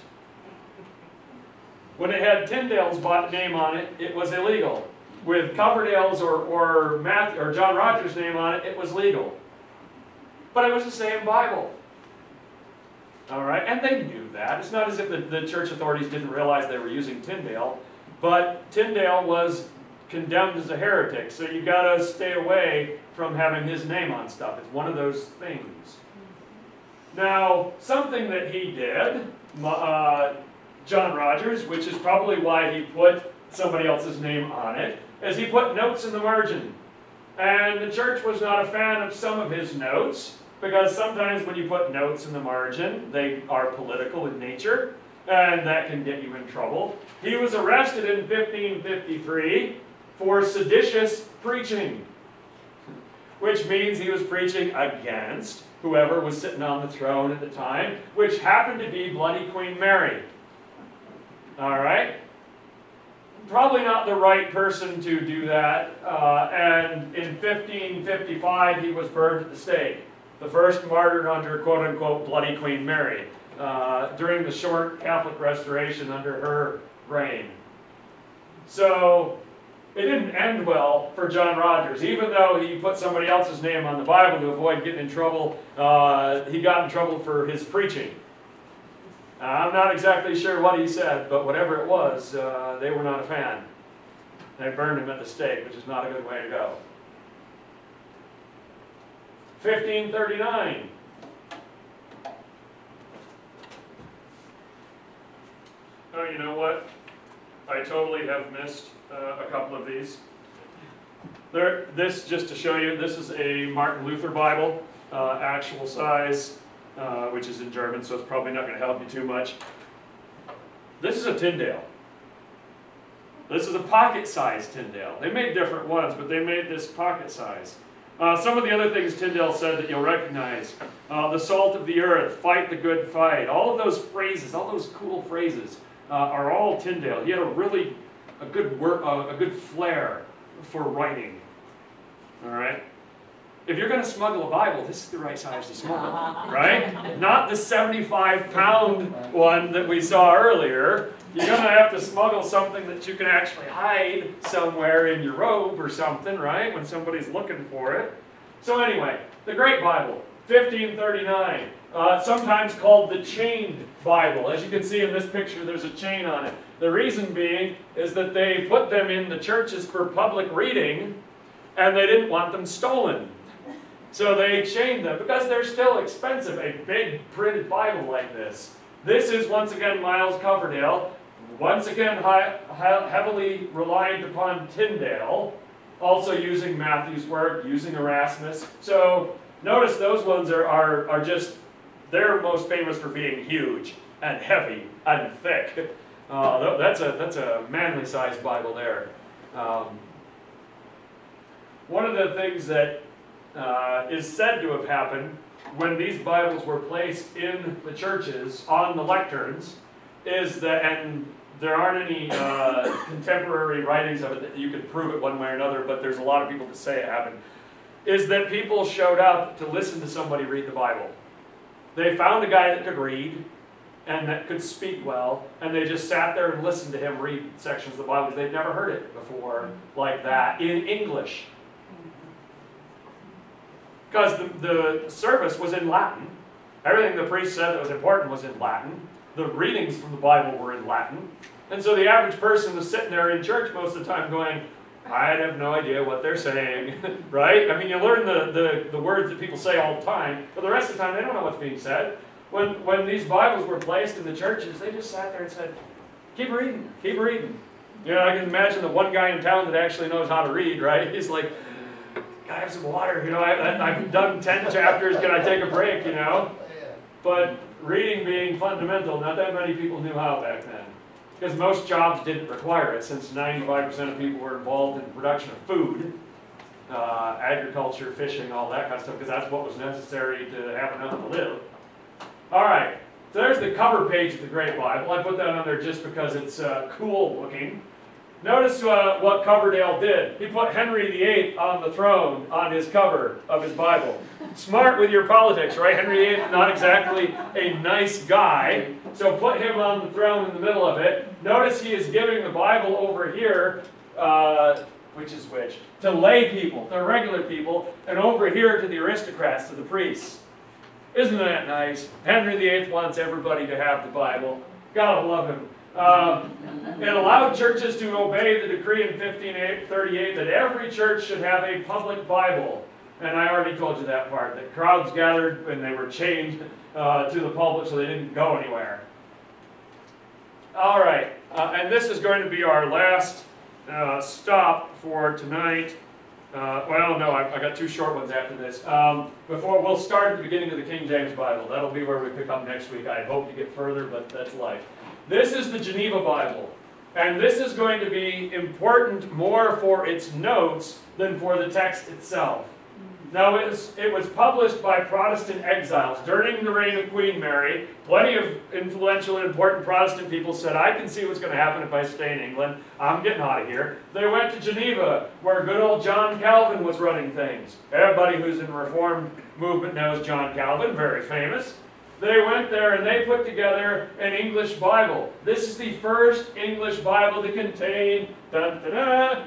When it had Tyndale's name on it, it was illegal. With Coverdale's or, or, Matthew, or John Rogers' name on it, it was legal. But it was the same Bible. All right, and they knew that. It's not as if the, the church authorities didn't realize they were using Tyndale, but Tyndale was condemned as a heretic, so you've got to stay away from having his name on stuff. It's one of those things. Now, something that he did, uh, John Rogers, which is probably why he put somebody else's name on it, is he put notes in the margin. And the church was not a fan of some of his notes, because sometimes when you put notes in the margin, they are political in nature, and that can get you in trouble. He was arrested in fifteen fifty-three for seditious preaching, which means he was preaching against whoever was sitting on the throne at the time, which happened to be bloody Queen Mary. All right? Probably not the right person to do that, uh, and in fifteen fifty-five he was burned at the stake, the first martyr under quote-unquote bloody Queen Mary, uh, during the short Catholic Restoration under her reign. So it didn't end well for John Rogers. Even though he put somebody else's name on the Bible to avoid getting in trouble, uh, he got in trouble for his preaching. Uh, I'm not exactly sure what he said, but whatever it was, uh, they were not a fan. They burned him at the stake, which is not a good way to go. fifteen thirty-nine. Oh, you know what? I totally have missed uh, a couple of these. There, this, just to show you, this is a Martin Luther Bible, uh, actual size. Uh, which is in German, so it's probably not going to help you too much. This is a Tyndale. This is a pocket-sized Tyndale. They made different ones, but they made this pocket size. Uh, some of the other things Tyndale said that you'll recognize. Uh, the salt of the earth, fight the good fight. All of those phrases, all those cool phrases, uh, are all Tyndale. He had a really a good, wor uh, a good flair for writing. All right? If you're going to smuggle a Bible, this is the right size to smuggle, right? Not the seventy-five pound one that we saw earlier. You're going to have to smuggle something that you can actually hide somewhere in your robe or something, right, when somebody's looking for it. So anyway, the Great Bible, fifteen thirty-nine, uh, sometimes called the Chained Bible. As you can see in this picture, there's a chain on it. The reason being is that they put them in the churches for public reading, and they didn't want them stolen. So they chained them, because they're still expensive, a big printed Bible like this. This is, once again, Miles Coverdale, once again high, heavily reliant upon Tyndale, also using Matthew's work, using Erasmus. So notice those ones are, are, are just, they're most famous for being huge and heavy and thick. Uh, that's a, that's a manly-sized Bible there. Um, one of the things that Uh, is said to have happened when these Bibles were placed in the churches on the lecterns is that, and there aren't any uh, contemporary writings of it that you can prove it one way or another, but there's a lot of people that say it happened, is that people showed up to listen to somebody read the Bible. They found a guy that could read and that could speak well, and they just sat there and listened to him read sections of the Bible because they'd never heard it before like that in English. Because the, the service was in Latin. Everything the priest said that was important was in Latin. The readings from the Bible were in Latin. And so the average person was sitting there in church most of the time going, I have no idea what they're saying, right? I mean, you learn the, the, the words that people say all the time, but the rest of the time they don't know what's being said. When, when these Bibles were placed in the churches, they just sat there and said, keep reading, keep reading. You know, I can imagine the one guy in town that actually knows how to read, right? He's like, I have some water, you know, I, I, I've done ten chapters, can I take a break, you know? But reading being fundamental, not that many people knew how back then. Because most jobs didn't require it, since ninety-five percent of people were involved in the production of food, uh, agriculture, fishing, all that kind of stuff, because that's what was necessary to have enough to live. All right, so there's the cover page of the Great Bible. I put that on there just because it's uh, cool looking. Notice uh, what Coverdale did. He put Henry the eighth on the throne on his cover of his Bible. Smart with your politics, right? Henry the eighth, not exactly a nice guy. So put him on the throne in the middle of it. Notice he is giving the Bible over here, uh, which is which, to lay people, to regular people, and over here to the aristocrats, to the priests. Isn't that nice? Henry the eighth wants everybody to have the Bible. Gotta love him. Um, it allowed churches to obey the decree in fifteen thirty-eight that every church should have a public Bible. And I already told you that part, that crowds gathered and they were chained uh, to the public so they didn't go anywhere. All right, uh, and this is going to be our last uh, stop for tonight. Uh, well, no, I, I got two short ones after this. Um, before we'll start at the beginning of the King James Bible. That'll be where we pick up next week. I hope to get further, but that's life. This is the Geneva Bible, and this is going to be important more for its notes than for the text itself. Now, it was, it was published by Protestant exiles during the reign of Queen Mary. Plenty of influential and important Protestant people said, I can see what's going to happen if I stay in England. I'm getting out of here. They went to Geneva, where good old John Calvin was running things. Everybody who's in the Reformed movement knows John Calvin, very famous. They went there and they put together an English Bible. This is the first English Bible to contain dun, dun, dun,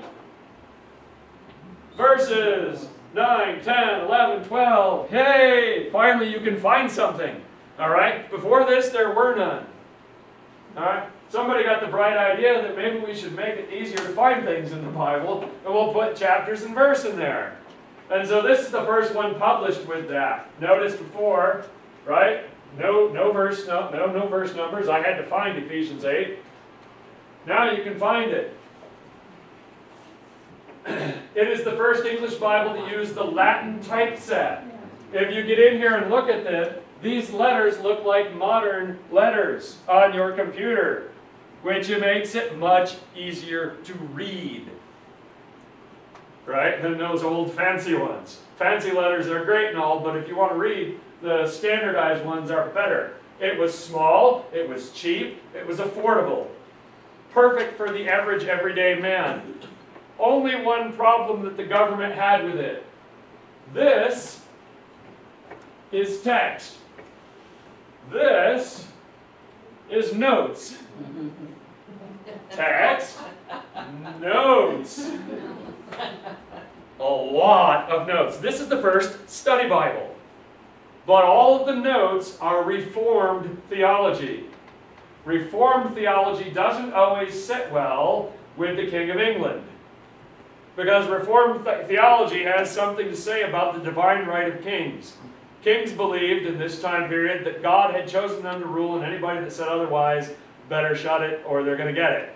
verses nine, ten, eleven, twelve. Hey, finally you can find something. All right, before this there were none. All right, somebody got the bright idea that maybe we should make it easier to find things in the Bible, and we'll put chapters and verse in there. And so this is the first one published with that. Notice before, right? No, no verse, no, no, no verse numbers. I had to find Ephesians eight. Now you can find it. It is the first English Bible to use the Latin typeset. If you get in here and look at it, these letters look like modern letters on your computer, which makes it much easier to read, right? Than those old fancy ones. Fancy letters are great and all, but if you want to read, the standardized ones are better. It was small, it was cheap, it was affordable. Perfect for the average everyday man. Only one problem that the government had with it. This is text. This is notes. Text, notes. A lot of notes. This is the first study Bible. But all of the notes are Reformed theology. Reformed theology doesn't always sit well with the King of England. Because Reformed th theology has something to say about the divine right of kings. Kings believed in this time period that God had chosen them to rule, and anybody that said otherwise better shut it or they're going to get it.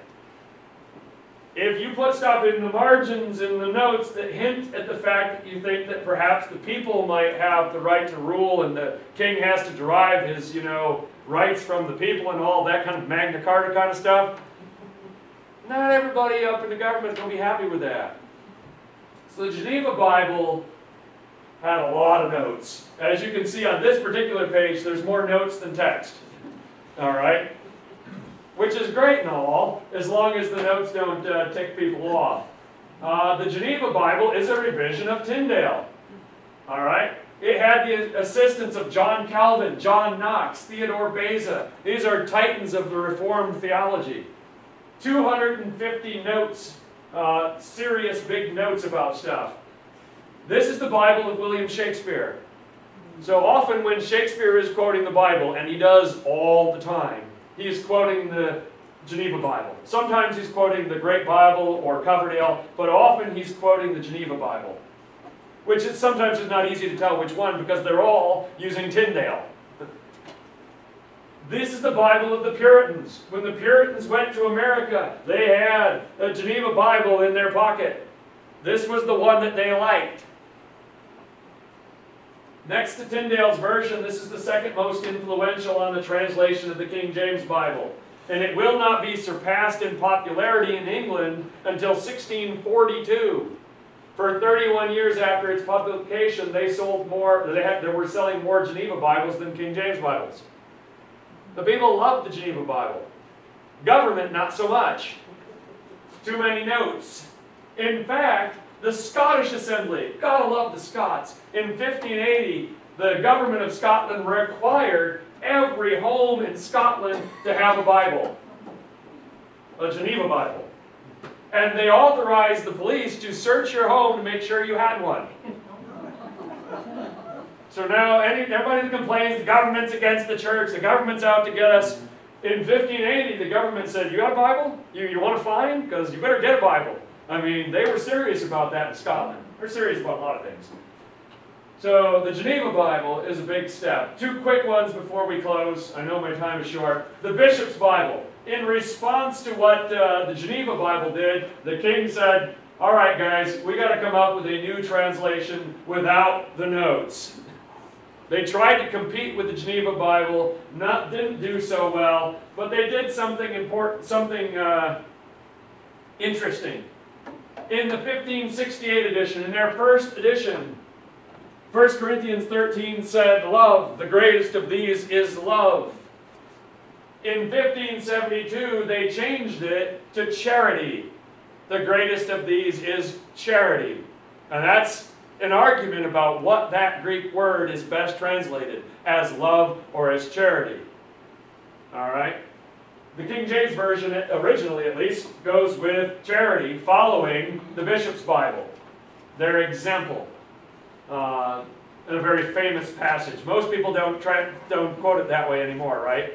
If you put stuff in the margins, in the notes, that hint at the fact that you think that perhaps the people might have the right to rule and the king has to derive his, you know, rights from the people and all that kind of Magna Carta kind of stuff, not everybody up in the government is going to be happy with that. So the Geneva Bible had a lot of notes. As you can see on this particular page, there's more notes than text. All right? Which is great and all, as long as the notes don't uh, tick people off. Uh, the Geneva Bible is a revision of Tyndale. All right? It had the assistance of John Calvin, John Knox, Theodore Beza. These are titans of the Reformed theology. two hundred fifty notes, uh, serious big notes about stuff. This is the Bible of William Shakespeare. So often when Shakespeare is quoting the Bible, and he does all the time, he is quoting the Geneva Bible. Sometimes he's quoting the Great Bible or Coverdale, but often he's quoting the Geneva Bible, which is sometimes is not easy to tell which one because they're all using Tyndale. This is the Bible of the Puritans. When the Puritans went to America, they had a Geneva Bible in their pocket. This was the one that they liked. Next to Tyndale's version, this is the second most influential on the translation of the King James Bible. And it will not be surpassed in popularity in England until sixteen forty-two. For thirty-one years after its publication, they sold more, they, had, they were selling more Geneva Bibles than King James Bibles. The people loved the Geneva Bible. Government, not so much. Too many notes. In fact, the Scottish Assembly, gotta love the Scots, in fifteen eighty, the government of Scotland required every home in Scotland to have a Bible, a Geneva Bible. And they authorized the police to search your home to make sure you had one. So now any, everybody that complains, the government's against the church, the government's out to get us. In fifteen eighty, the government said, you have a Bible? You, you want to fine? Because you better get a Bible. I mean, they were serious about that in Scotland. They're serious about a lot of things. So the Geneva Bible is a big step. Two quick ones before we close. I know my time is short. The Bishop's Bible. In response to what uh, the Geneva Bible did, the king said, all right, guys, we got to come up with a new translation without the notes. They tried to compete with the Geneva Bible. Not, didn't do so well, but they did something important, something uh, interesting. In the fifteen sixty-eight edition, in their first edition, First Corinthians thirteen said, love, the greatest of these is love. In fifteen seventy-two, they changed it to charity. The greatest of these is charity. And that's an argument about what that Greek word is best translated as love or as charity. All right? The King James Version, originally at least, goes with charity following the Bishop's Bible, their example, uh, in a very famous passage. Most people don't, try, don't quote it that way anymore, right?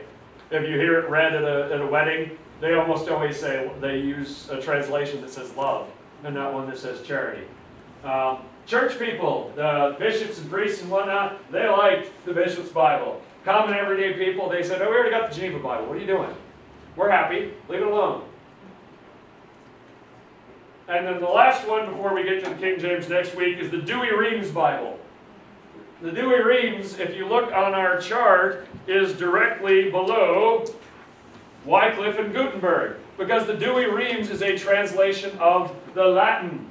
If you hear it read at a, at a wedding, they almost always say they use a translation that says love and not one that says charity. Um, church people, the bishops and priests and whatnot, they liked the Bishop's Bible. Common everyday people, they said, oh, we already got the Geneva Bible. What are you doing? We're happy. Leave it alone. And then the last one before we get to the King James next week is the Douay Rheims Bible. The Douay Rheims, if you look on our chart, is directly below Wycliffe and Gutenberg, because the Douay Rheims is a translation of the Latin.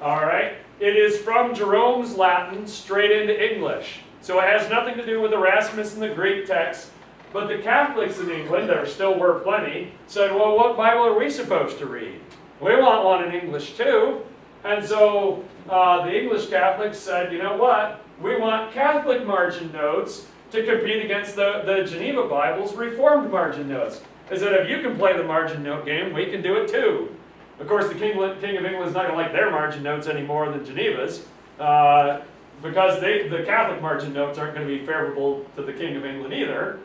All right? It is from Jerome's Latin straight into English. So it has nothing to do with Erasmus and the Greek text. But the Catholics in England, there still were plenty, said, well, what Bible are we supposed to read? We want one in English too. And so uh, the English Catholics said, you know what? We want Catholic margin notes to compete against the, the Geneva Bible's Reformed margin notes. Is that if you can play the margin note game, we can do it too. Of course, the King, King of England's not going to like their margin notes any more than Geneva's, uh, because they, the Catholic margin notes aren't going to be favorable to the King of England either.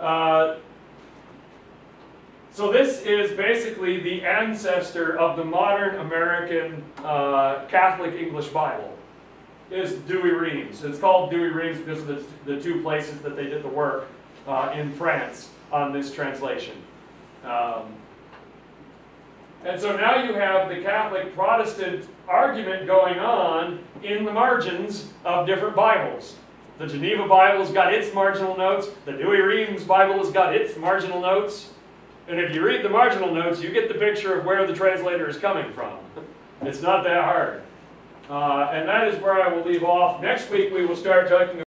Uh, so this is basically the ancestor of the modern American uh, Catholic English Bible, is Douay Rheims. It's called Douay Rheims because of the, the two places that they did the work uh, in France on this translation. Um, and so now you have the Catholic Protestant argument going on in the margins of different Bibles. The Geneva Bible's got its marginal notes. The Douay Rheims Bible's got its marginal notes. And if you read the marginal notes, you get the picture of where the translator is coming from. It's not that hard. Uh, and that is where I will leave off. Next week, we will start talking about